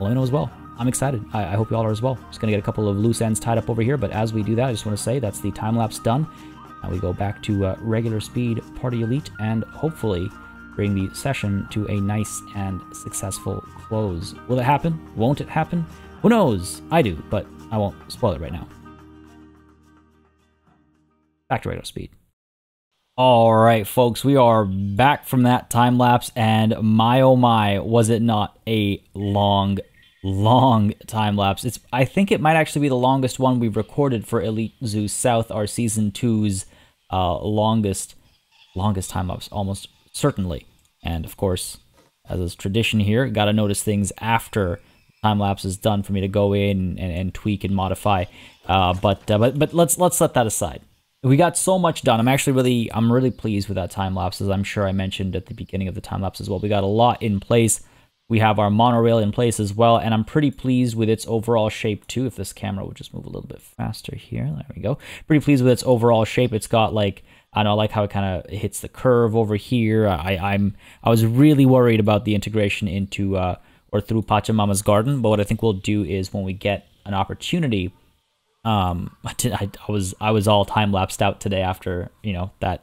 let me know as well. I'm excited. I, I hope you all are as well. Just gonna get a couple of loose ends tied up over here, but as we do that, I just want to say that's the time lapse done. Now we go back to uh, regular speed, Party Elite, and hopefully bring the session to a nice and successful close. Will it happen? Won't it happen? Who knows? I do, but I won't spoil it right now. Back to regular speed. All right, folks, we are back from that time lapse, and my oh my, was it not a long, long time lapse? It's. I think it might actually be the longest one we've recorded for Elite Zoo South, our season two's uh, longest, longest time lapse, almost certainly. And of course, as is tradition here, gotta notice things after time lapse is done for me to go in and, and tweak and modify. Uh, but uh, but but let's let's let that aside. We got so much done. I'm actually really I'm really pleased with that time lapse, as I'm sure I mentioned at the beginning of the time lapse as well. We got a lot in place. We have our monorail in place as well, and I'm pretty pleased with its overall shape too. If this camera would just move a little bit faster here, there we go. Pretty pleased with its overall shape. It's got like, I don't know, I like how it kind of hits the curve over here. I, I'm I was really worried about the integration into uh, or through Pachamama's Garden, but what I think we'll do is when we get an opportunity, um, I, I was I was all time lapsed out today after you know that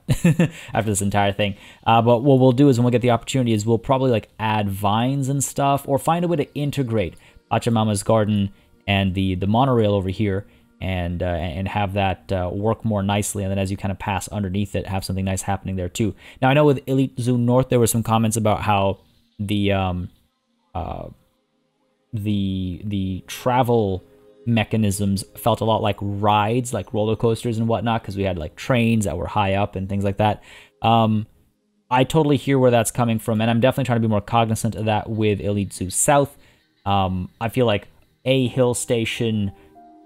after this entire thing. Uh, but what we'll do is when we get the opportunity is we'll probably like add vines and stuff, or find a way to integrate Pachamama's Garden and the the monorail over here, and uh, and have that uh, work more nicely. And then as you kind of pass underneath it, have something nice happening there too. Now I know with Elite Zoo North there were some comments about how the um, uh, the the travel mechanisms felt a lot like rides, like roller coasters and whatnot, because we had like trains that were high up and things like that. um I totally hear where that's coming from, and I'm definitely trying to be more cognizant of that with Elite Zoo South. um I feel like a hill station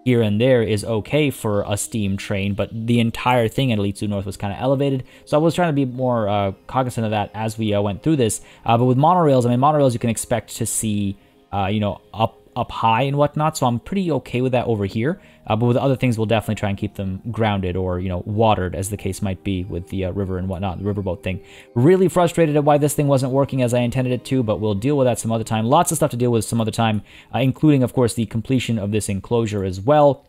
here and there is okay for a steam train, but the entire thing at Elite Zoo North was kind of elevated, so I was trying to be more uh cognizant of that as we uh, went through this. Uh, but with monorails, I mean, monorails you can expect to see uh you know up up high and whatnot, so I'm pretty okay with that over here. Uh, but with other things, we'll definitely try and keep them grounded, or you know, watered, as the case might be with the uh, river and whatnot, the riverboat thing. Really frustrated at why this thing wasn't working as I intended it to, but we'll deal with that some other time. Lots of stuff to deal with some other time, uh, including, of course, the completion of this enclosure as well.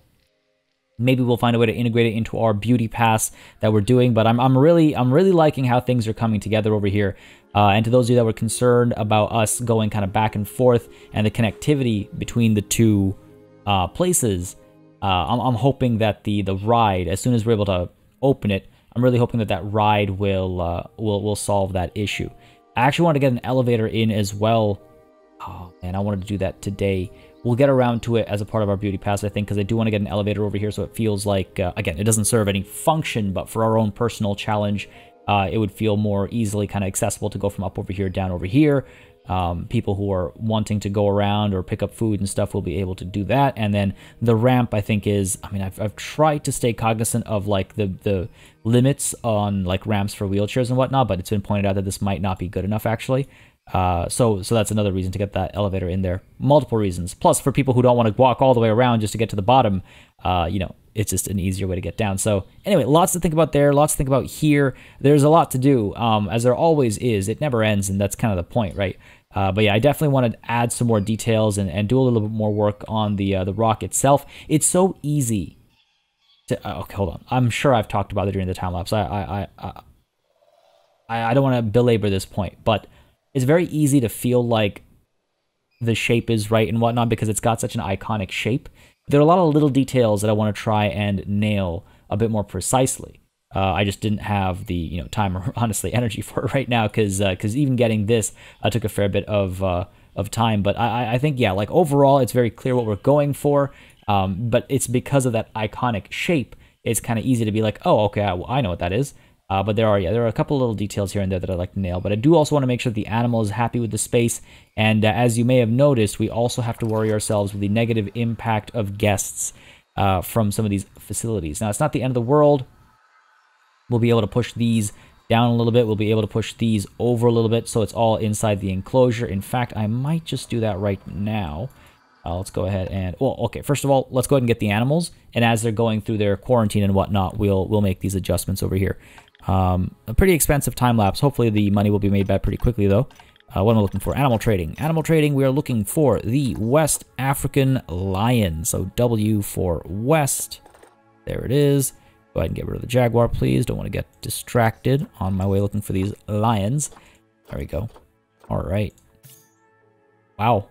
Maybe we'll find a way to integrate it into our beauty pass that we're doing, but I'm, I'm really I'm really liking how things are coming together over here. Uh, and to those of you that were concerned about us going kind of back and forth and the connectivity between the two uh, places, uh, I'm, I'm hoping that the the ride, as soon as we're able to open it, I'm really hoping that that ride will uh, will will solve that issue. I actually wanted to get an elevator in as well. Oh man, I wanted to do that today. We'll get around to it as a part of our beauty pass, I think, because I do want to get an elevator over here, so it feels like, uh, again, it doesn't serve any function, but for our own personal challenge, uh, it would feel more easily kind of accessible to go from up over here, down over here. Um, people who are wanting to go around or pick up food and stuff will be able to do that. And then the ramp, I think, is, I mean, I've, I've tried to stay cognizant of like the, the limits on like ramps for wheelchairs and whatnot, but it's been pointed out that this might not be good enough, actually. Uh, so, so that's another reason to get that elevator in there. Multiple reasons. Plus, for people who don't want to walk all the way around just to get to the bottom, uh, you know, it's just an easier way to get down. So anyway, lots to think about there, lots to think about here. There's a lot to do, um, as there always is. It never ends, and that's kind of the point, right? Uh, but yeah, I definitely want to add some more details and, and do a little bit more work on the uh, the rock itself. It's so easy to... Uh, okay, hold on. I'm sure I've talked about it during the time lapse. I I I I, I don't want to belabor this point, but it's very easy to feel like the shape is right and whatnot because it's got such an iconic shape. There are a lot of little details that I want to try and nail a bit more precisely. Uh, I just didn't have the you know time or honestly energy for it right now because uh, because even getting this uh, took a fair bit of uh, of time. But I, I think yeah, like overall, it's very clear what we're going for. Um, but it's because of that iconic shape. It's kind of easy to be like, oh, okay, I, I know what that is. Uh, but there are yeah, there are a couple little details here and there that I like to nail. But I do also want to make sure the animal is happy with the space. And uh, as you may have noticed, we also have to worry ourselves with the negative impact of guests uh, from some of these facilities. Now, it's not the end of the world. We'll be able to push these down a little bit. We'll be able to push these over a little bit, so it's all inside the enclosure. In fact, I might just do that right now. Uh, let's go ahead and, well, okay, first of all, let's go ahead and get the animals. And as they're going through their quarantine and whatnot, we'll we'll make these adjustments over here. Um, a pretty expensive time lapse. Hopefully the money will be made back pretty quickly, though. Uh, what am I looking for? Animal trading. Animal trading, we are looking for the West African lion. So W for West. There it is. Go ahead and get rid of the jaguar, please. Don't want to get distracted on my way looking for these lions. There we go. All right. Wow.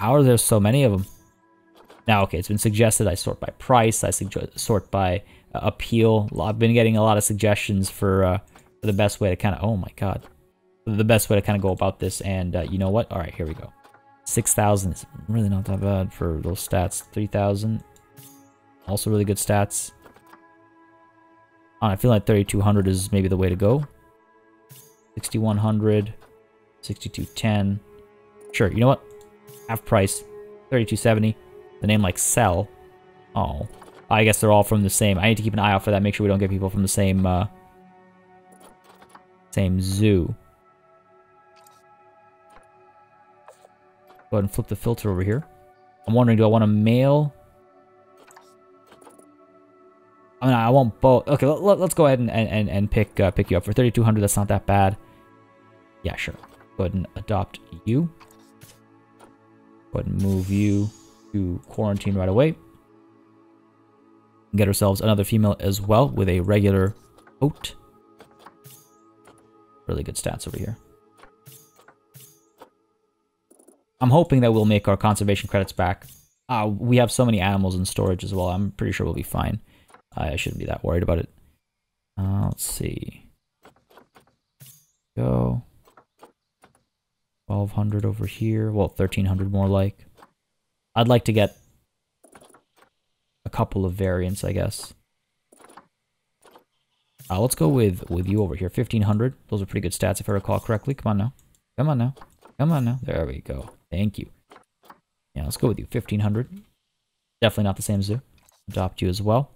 How are there so many of them? Now, okay, it's been suggested I sort by price. I sort by uh, appeal. I've been getting a lot of suggestions for, uh, for the best way to kind of... Oh, my God. The best way to kind of go about this. And uh, you know what? All right, here we go. six thousand is really not that bad for those stats. three thousand. Also really good stats. I feel like thirty-two hundred is maybe the way to go. sixty-one hundred. sixty-two ten. Sure, you know what? Half price. thirty-two seventy. The name like Cell. Oh. I guess they're all from the same. I need to keep an eye out for that. Make sure we don't get people from the same, uh... same zoo. Go ahead and flip the filter over here. I'm wondering, do I want to mail? I mean, I want both. Okay, let, let's go ahead and and and pick uh, pick you up for thirty-two hundred. That's not that bad. Yeah, sure. Go ahead and adopt you. Go ahead and move you to quarantine right away. Get ourselves another female as well with a regular coat. Really good stats over here. I'm hoping that we'll make our conservation credits back. Uh, we have so many animals in storage as well. I'm pretty sure we'll be fine. I shouldn't be that worried about it. Uh, let's see. Go. twelve hundred over here. Well, thirteen hundred more like. I'd like to get a couple of variants, I guess. Uh, let's go with, with you over here. fifteen hundred. Those are pretty good stats if I recall correctly. Come on now. Come on now. Come on now. There we go. Thank you. Yeah, let's go with you. fifteen hundred. Definitely not the same zoo. Adopt you as well.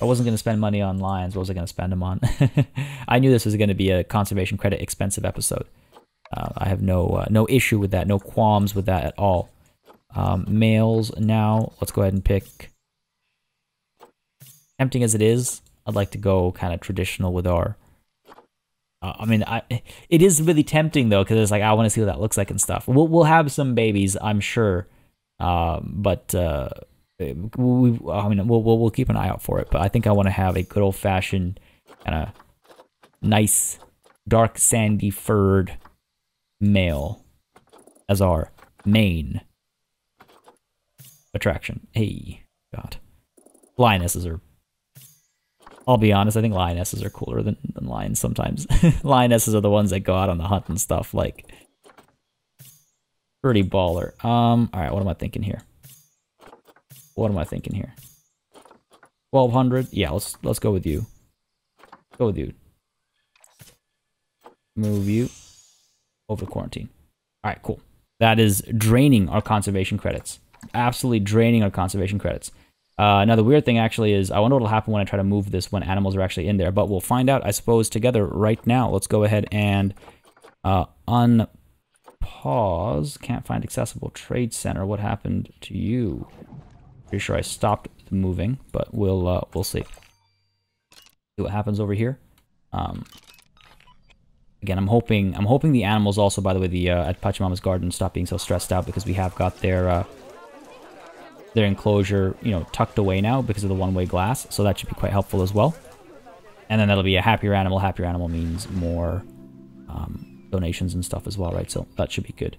I wasn't going to spend money on lions. What was I going to spend them on? I knew this was going to be a conservation credit expensive episode. Uh, I have no uh, no issue with that. No qualms with that at all. Um, males now. Let's go ahead and pick. Tempting as it is, I'd like to go kind of traditional with our... Uh, I mean, I, it is really tempting, though, because it's like, I want to see what that looks like and stuff. We'll, we'll have some babies, I'm sure. Um, but uh, we, I mean, we'll, we'll, we'll keep an eye out for it. But I think I want to have a good old-fashioned, kind of nice, dark, sandy-furred male as our main attraction. Hey, God. Lionesses are... I'll be honest, I think lionesses are cooler than, than lions sometimes. Lionesses are the ones that go out on the hunt and stuff, like, pretty baller. Um, all right, what am I thinking here? What am I thinking here? twelve hundred? Yeah, let's let's go with you. Go with you. Move you over to quarantine. All right, cool. That is draining our conservation credits. Absolutely draining our conservation credits. Uh, now, the weird thing actually is I wonder what will happen when I try to move this when animals are actually in there. But we'll find out, I suppose, together right now. Let's go ahead and uh, unplug pause. Can't find accessible trade center. What happened to you? Pretty sure I stopped the moving, but we'll uh, we'll see. See what happens over here. Um, again, I'm hoping I'm hoping the animals also, by the way, the uh, at Pachamama's Garden stop being so stressed out, because we have got their uh, their enclosure, you know, tucked away now because of the one-way glass. So that should be quite helpful as well. And then that'll be a happier animal. Happier animal means more um, donations and stuff as well, right? So that should be good.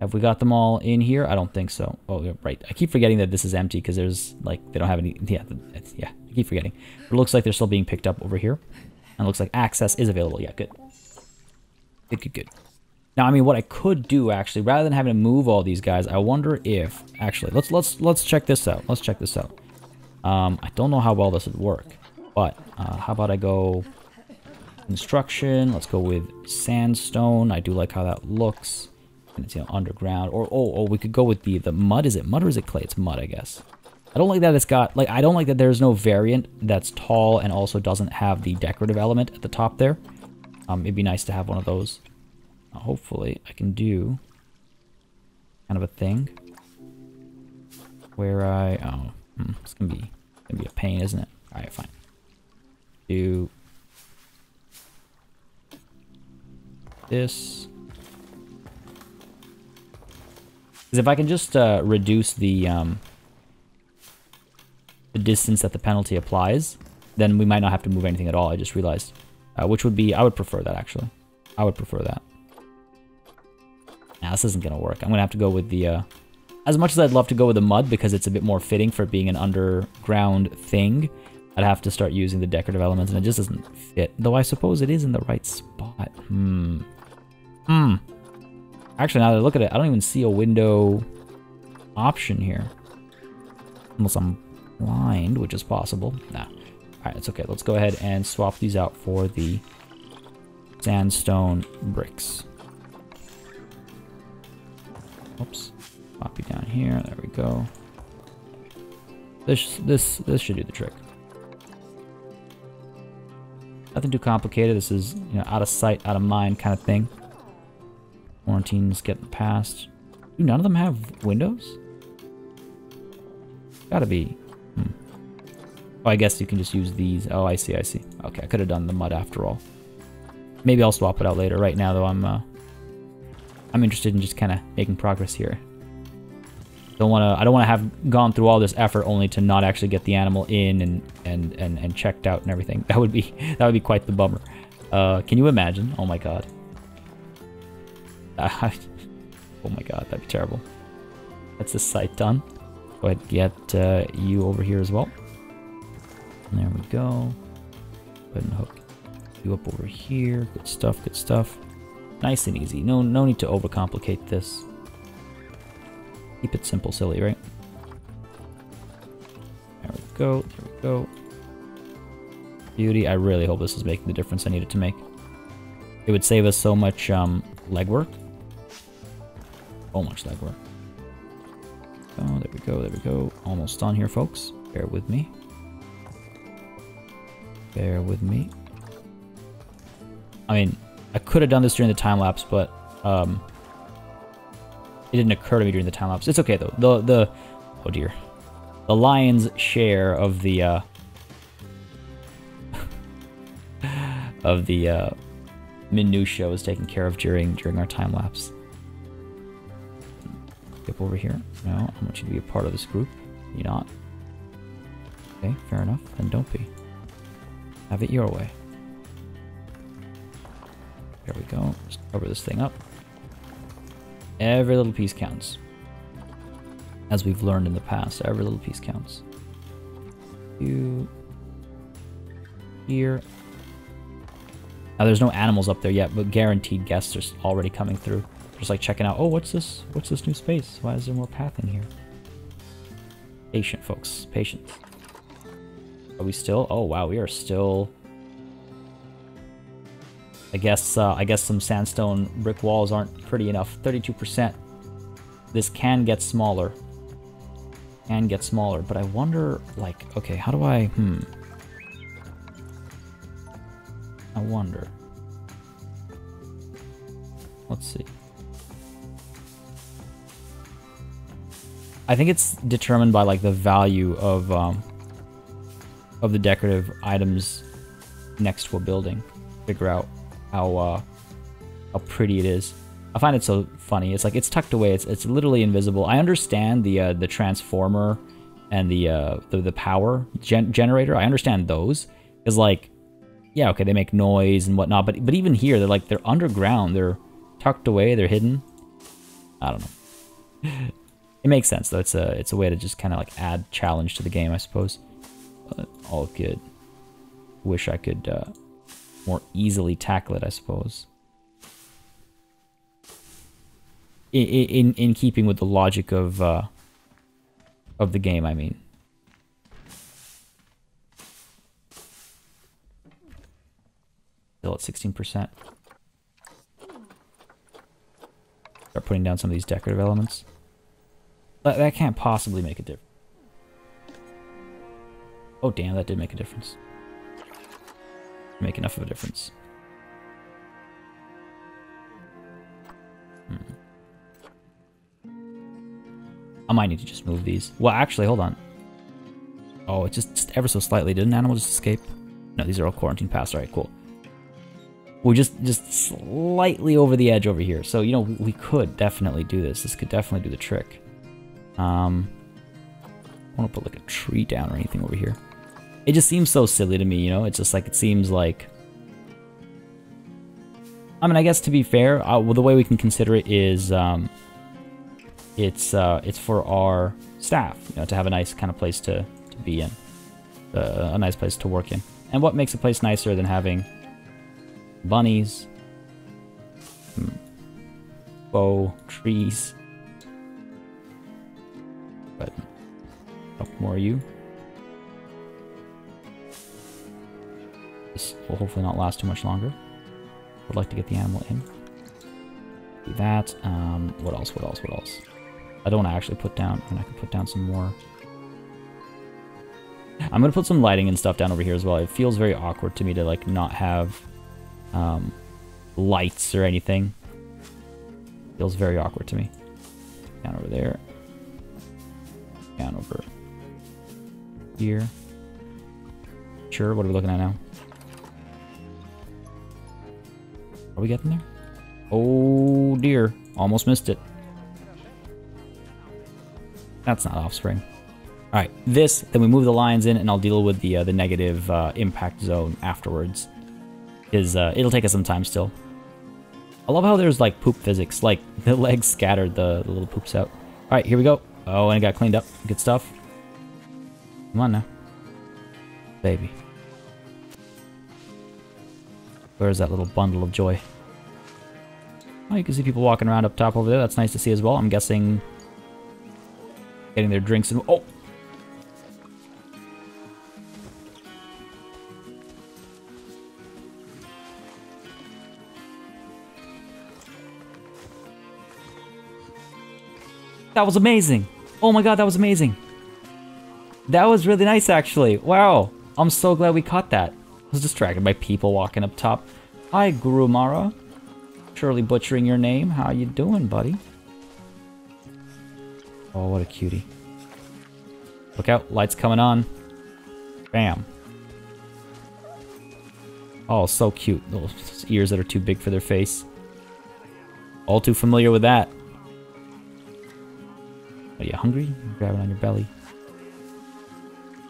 Have we got them all in here? I don't think so. Oh, right. I keep forgetting that this is empty because there's, like, they don't have any... Yeah, it's, yeah, I keep forgetting. But it looks like they're still being picked up over here. And it looks like access is available. Yeah, good. Good, good, good. Now, I mean, what I could do, actually, rather than having to move all these guys, I wonder if... Actually, let's let's let's check this out. Let's check this out. Um, I don't know how well this would work, but uh, how about I go... Construction. Let's go with sandstone. I do like how that looks. And it's, you know, underground, or oh, oh, we could go with the the mud. Is it mud or is it clay? It's mud, I guess. I don't like that it's got, like, I don't like that there's no variant that's tall and also doesn't have the decorative element at the top there. Um, it'd be nice to have one of those. Now, hopefully, I can do kind of a thing where I oh, hmm, it's gonna be gonna be a pain, isn't it? All right, fine. Do this. Because if I can just uh, reduce the um, the distance that the penalty applies, then we might not have to move anything at all. I just realized, uh, which would be I would prefer that actually. I would prefer that. Now, this isn't gonna work. I'm gonna have to go with the. Uh, as much as I'd love to go with the mud because it's a bit more fitting for it being an underground thing, I'd have to start using the decorative elements, and it just doesn't fit. Though I suppose it is in the right spot. Hmm. Hmm. Actually, now that I look at it, I don't even see a window option here. Unless I'm blind, which is possible. Nah. Alright, it's okay. Let's go ahead and swap these out for the sandstone bricks. Oops. Copy down here. There we go. This, this, this should do the trick. Nothing too complicated. This is, you know, out of sight, out of mind kind of thing. Quarantines getting past. Do none of them have windows? Gotta be. Hmm. Oh, I guess you can just use these. Oh, I see, I see. Okay, I could have done the mud after all. Maybe I'll swap it out later. Right now, though, I'm uh, I'm interested in just kind of making progress here. Don't want to. I don't want to have gone through all this effort only to not actually get the animal in and and and and checked out and everything. That would be that would be quite the bummer. Uh, can you imagine? Oh my God. Oh my God, that'd be terrible. That's the site done. Go ahead, get uh, you over here as well. There we go. Go ahead and hook you up over here. Good stuff, good stuff. Nice and easy. No, no need to overcomplicate this. Keep it simple, silly, right? There we go. There we go. Beauty. I really hope this is making the difference I need it to make. It would save us so much um, legwork. So much legwork. Oh, there we go, there we go. Almost done here, folks. Bear with me. Bear with me. I mean, I could have done this during the time lapse, but um, it didn't occur to me during the time lapse. It's okay though. The the oh dear, the lion's share of the uh, of the uh, minutia was taken care of during during our time lapse. Skip over here. No, I want you to be a part of this group. You're not. Okay, fair enough. Then don't be. Have it your way. There we go. Just cover this thing up. Every little piece counts. As we've learned in the past, every little piece counts. You... Here. Now, there's no animals up there yet, but guaranteed guests are already coming through. Just like checking out, oh, what's this? What's this new space? Why is there more path in here? Patient, folks. Patience. Are we still? Oh, wow. We are still... I guess, uh, I guess some sandstone brick walls aren't pretty enough. thirty-two percent. This can get smaller. Can get smaller. But I wonder, like, okay, how do I... Hmm. I wonder. Let's see. I think it's determined by like the value of um, of the decorative items next to a building. Figure out how uh, how pretty it is. I find it so funny. It's like it's tucked away. It's it's literally invisible. I understand the uh, the transformer and the uh, the, the power gen generator. I understand those. Because like, yeah, okay, they make noise and whatnot. But but even here, they're like they're underground. They're tucked away. They're hidden. I don't know. It makes sense though. It's a it's a way to just kind of like add challenge to the game, I suppose. But all good. Wish I could uh, more easily tackle it, I suppose. In in in keeping with the logic of uh, of the game, I mean. Still at sixteen percent. Start putting down some of these decorative elements. But that can't possibly make a difference. Oh damn, that did make a difference. Didn't make enough of a difference. Hmm. I might need to just move these. Well, actually, hold on. Oh, it just, just ever so slightly. Did an animal just escape? No, these are all quarantine paths. All right, cool. We're just, just slightly over the edge over here. So, you know, we could definitely do this. This could definitely do the trick. Um, I want to put like a tree down or anything over here. It just seems so silly to me, you know? It's just like, it seems like... I mean, I guess to be fair, uh, well, the way we can consider it is... Um, it's uh, it's for our staff, you know, to have a nice kind of place to, to be in. Uh, a nice place to work in. And what makes a place nicer than having... bunnies, hmm. bow, trees. But what more are you? This will hopefully not last too much longer. Would like to get the animal in. Do that. Um, what else? What else? What else? I don't want to actually put down. I mean, I can put down some more. I'm gonna put some lighting and stuff down over here as well. It feels very awkward to me to like not have. Um, lights or anything. Feels very awkward to me. Down over there. Down over here. Sure, what are we looking at now? Are we getting there? Oh dear, almost missed it. That's not offspring. Alright, this, then we move the lions in and I'll deal with the, uh, the negative uh, impact zone afterwards. Is uh, it'll take us some time still. I love how there's like poop physics, like the legs scattered the, the little poops out. All right, here we go. Oh, and it got cleaned up. Good stuff. Come on now, baby. Where's that little bundle of joy? Oh, you can see people walking around up top over there. That's nice to see as well. I'm guessing getting their drinks and oh. That was amazing. Oh my god, that was amazing. That was really nice, actually. Wow. I'm so glad we caught that. I was distracted by people walking up top. Hi, Guru Mara. Surely butchering your name. How you doing, buddy? Oh, what a cutie. Look out. Lights coming on. Bam. Oh, so cute. Those ears that are too big for their face. All too familiar with that. Are you hungry? Grab it on your belly.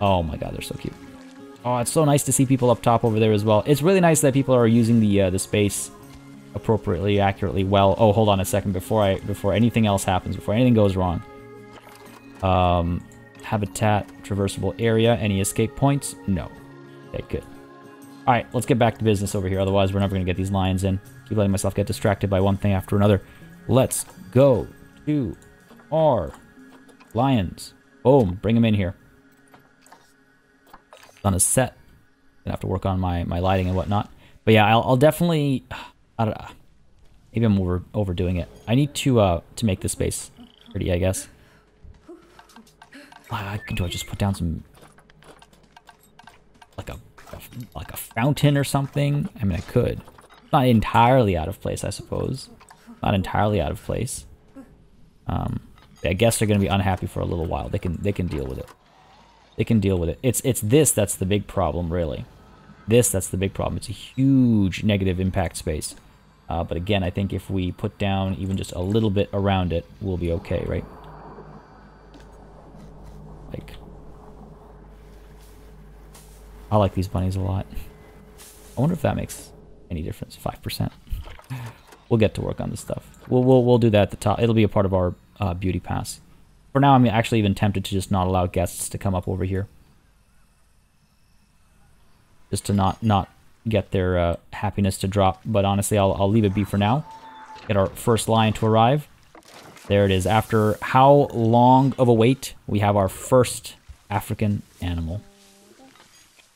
Oh my god, they're so cute. Oh, it's so nice to see people up top over there as well. It's really nice that people are using the uh, the space appropriately, accurately, well. Oh, hold on a second before I before anything else happens, before anything goes wrong. Um, habitat, traversable area, any escape points? No. Okay, good. All right, let's get back to business over here. Otherwise, we're never gonna get these lions in. Keep letting myself get distracted by one thing after another. Let's go to our lions. Boom. Bring them in here. Sun is set. Gonna have to work on my, my lighting and whatnot. But yeah, I'll, I'll definitely... I don't know. Maybe I'm over, overdoing it. I need to uh to make this space pretty, I guess. Uh, do I just put down some... Like a, a, like a fountain or something? I mean, I could. Not entirely out of place, I suppose. Not entirely out of place. Um... I guess they're going to be unhappy for a little while. They can they can deal with it. They can deal with it. It's it's this that's the big problem, really. This that's the big problem. It's a huge negative impact space. Uh, but again, I think if we put down even just a little bit around it, we'll be okay, right? Like, I like these bunnies a lot. I wonder if that makes any difference. five percent. We'll get to work on this stuff. We'll we'll we'll do that at the top. It'll be a part of our uh, beauty pass. For now, I'm actually even tempted to just not allow guests to come up over here, just to not not get their uh, happiness to drop. But honestly, I'll I'll leave it be for now. Get our first lion to arrive. There it is. After how long of a wait, we have our first African animal.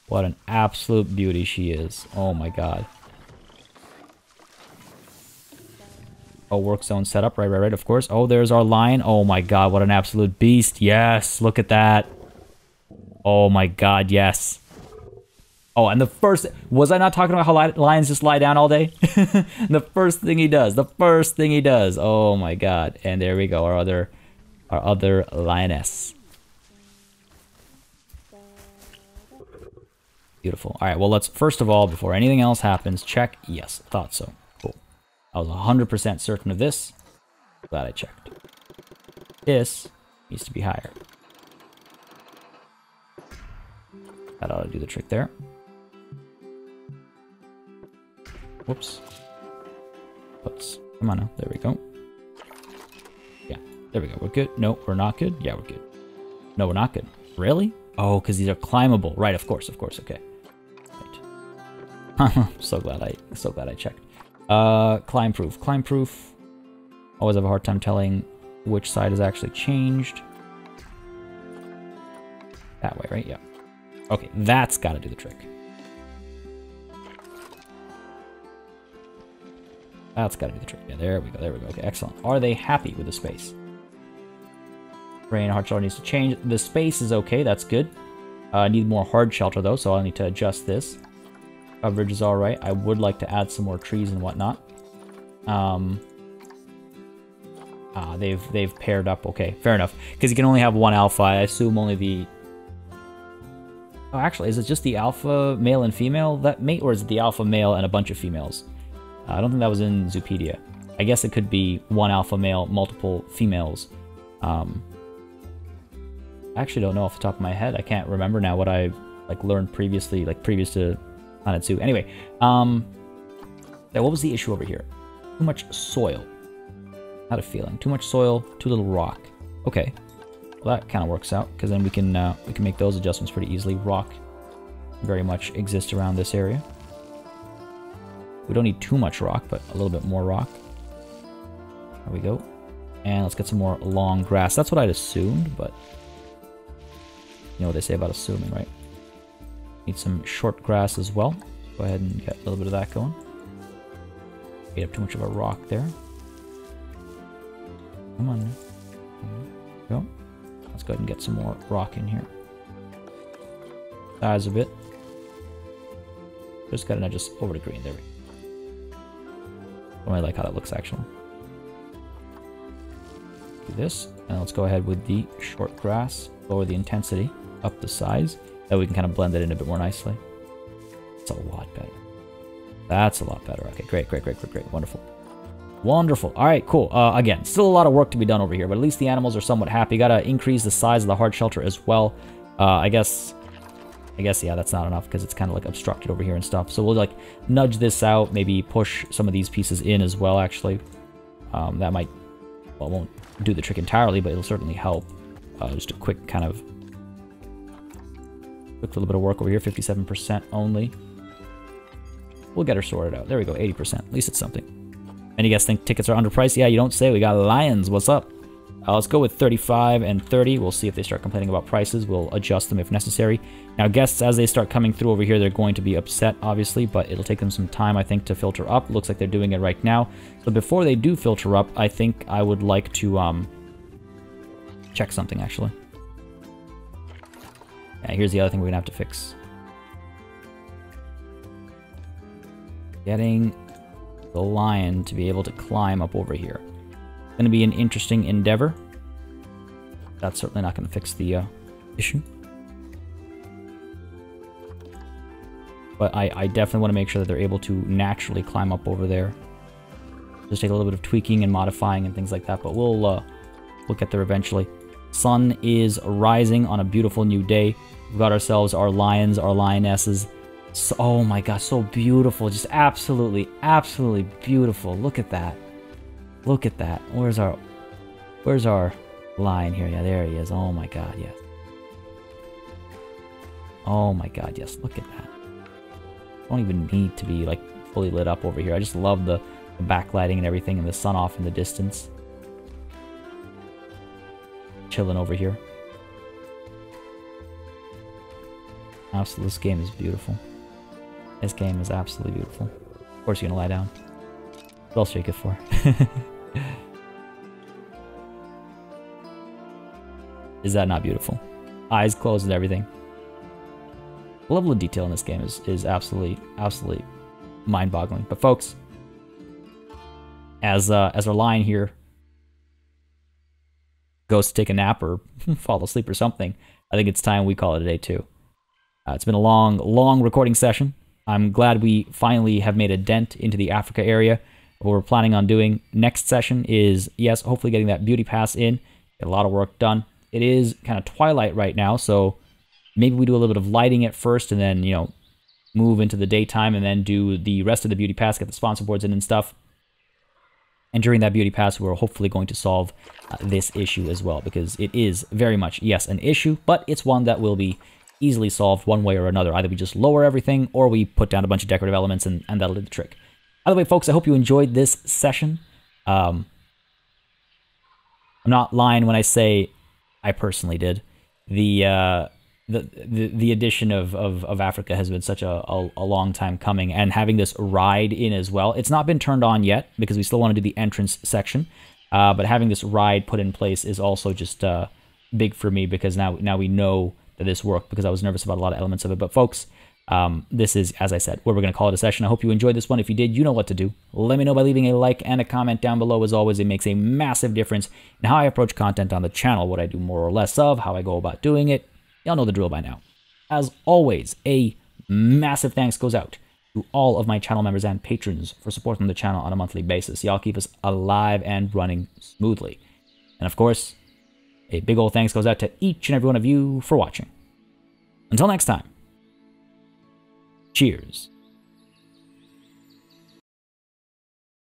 What an absolute beauty she is! Oh my God. Oh, work zone setup, right, right, right, of course. Oh, there's our lion. Oh my God, what an absolute beast. Yes, look at that. Oh my God, yes. Oh, and the first, was I not talking about how lions just lie down all day? The first thing he does, the first thing he does. Oh my God. And there we go, our other, our other lioness. Beautiful. All right, well, let's, first of all, before anything else happens, check. Yes, thought so. I was one hundred percent certain of this. Glad I checked. This needs to be higher. That ought to do the trick there. Whoops. Whoops. Come on now. There we go. Yeah. There we go. We're good. No, we're not good. Yeah, we're good. No, we're not good. Really? Oh, because these are climbable. Right, of course, of course. Okay. Right. I'm so glad I so glad I checked. Uh, climb proof. Climb proof. Always have a hard time telling which side is actually changed. That way, right? Yeah. Okay, that's got to do the trick. That's got to do the trick. Yeah, there we go. There we go. Okay, excellent. Are they happy with the space? Rain hard shelter needs to change. The space is okay. That's good. Uh, I need more hard shelter though, so I'll need to adjust this. Coverage is all right. I would like to add some more trees and whatnot. Um, ah, they've they've paired up. Okay, fair enough. Because you can only have one alpha. I assume only the. Oh, actually, is it just the alpha male and female that mate, or is it the alpha male and a bunch of females? Uh, I don't think that was in Zoopedia. I guess it could be one alpha male, multiple females. Um, I actually don't know off the top of my head. I can't remember now what I've like learned previously, like previous to. Planet Zoo. Anyway, um, now what was the issue over here? Too much soil. Not a feeling. Too much soil, too little rock. Okay, well that kind of works out because then we can uh, we can make those adjustments pretty easily. Rock very much exists around this area. We don't need too much rock, but a little bit more rock. There we go. And let's get some more long grass. That's what I'd assumed, but you know what they say about assuming, right? Need some short grass as well. Go ahead and get a little bit of that going. Ate up too much of a rock there. Come on now. Go. Let's go ahead and get some more rock in here. Size a bit. Just got to adjust over to green. There we go. I really like how that looks actually. Do this. And let's go ahead with the short grass. Lower the intensity. Up the size. That we can kind of blend it in a bit more nicely. It's a lot better. That's a lot better. Okay, great, great, great, great, great. Wonderful. Wonderful. All right, cool. Uh, again, still a lot of work to be done over here, but at least the animals are somewhat happy. Got to increase the size of the hard shelter as well. Uh, I guess, I guess, yeah, that's not enough because it's kind of like obstructed over here and stuff. So we'll like nudge this out, maybe push some of these pieces in as well, actually. Um, that might, well, won't do the trick entirely, but it'll certainly help. Uh, just a quick kind of a little bit of work over here, fifty-seven percent only. We'll get her sorted out. There we go, eighty percent. At least it's something. Any guys think tickets are underpriced? Yeah, you don't say. We got lions. What's up? Uh, let's go with thirty-five and thirty. We'll see if they start complaining about prices. We'll adjust them if necessary. Now, guests, as they start coming through over here, they're going to be upset, obviously, but it'll take them some time, I think, to filter up. Looks like they're doing it right now. So before they do filter up, I think I would like to um, check something, actually. And here's the other thing we're gonna have to fix. Getting the lion to be able to climb up over here. It's gonna be an interesting endeavor. That's certainly not going to fix the uh, issue. But I, I definitely want to make sure that they're able to naturally climb up over there. Just take a little bit of tweaking and modifying and things like that, but we'll uh, look at there eventually. Sun is rising on a beautiful new day. We've got ourselves our lions, our lionesses. So, oh my gosh, so beautiful. Just absolutely, absolutely beautiful. Look at that. Look at that. Where's our... Where's our lion here? Yeah, there he is. Oh my god, yes. Oh my god, yes. Look at that. I don't even need to be, like, fully lit up over here. I just love the, the backlighting and everything and the sun off in the distance. Chilling over here. Absolutely, this game is beautiful. This game is absolutely beautiful. Of course, you're gonna lie down. What else are you good for? Is that not beautiful? Eyes closed and everything. The level of detail in this game is, is absolutely, absolutely mind-boggling. But folks, as uh, as our lion here goes to take a nap or fall asleep or something, I think it's time we call it a day too. Uh, it's been a long, long recording session. I'm glad we finally have made a dent into the Africa area. What we're planning on doing next session is, yes, hopefully getting that beauty pass in. Get a lot of work done. It is kind of twilight right now, so maybe we do a little bit of lighting at first and then, you know, move into the daytime and then do the rest of the beauty pass, get the sponsor boards in and stuff. And during that beauty pass, we're hopefully going to solve uh, this issue as well, because it is very much, yes, an issue, but it's one that will be easily solved one way or another. Either we just lower everything or we put down a bunch of decorative elements and, and that'll do the trick. Either way, folks, I hope you enjoyed this session. Um, I'm not lying when I say I personally did. The... Uh, The, the the addition of, of, of Africa has been such a, a, a long time coming, and having this ride in as well. It's not been turned on yet because we still want to do the entrance section, uh, but having this ride put in place is also just uh, big for me, because now, now we know that this worked, because I was nervous about a lot of elements of it. But folks, um, this is, as I said, where we're going to call it a session. I hope you enjoyed this one. If you did, you know what to do. Let me know by leaving a like and a comment down below. As always, it makes a massive difference in how I approach content on the channel, what I do more or less of, how I go about doing it. Y'all know the drill by now. As always, a massive thanks goes out to all of my channel members and patrons for supporting the channel on a monthly basis. Y'all keep us alive and running smoothly. And of course, a big old thanks goes out to each and every one of you for watching. Until next time, cheers.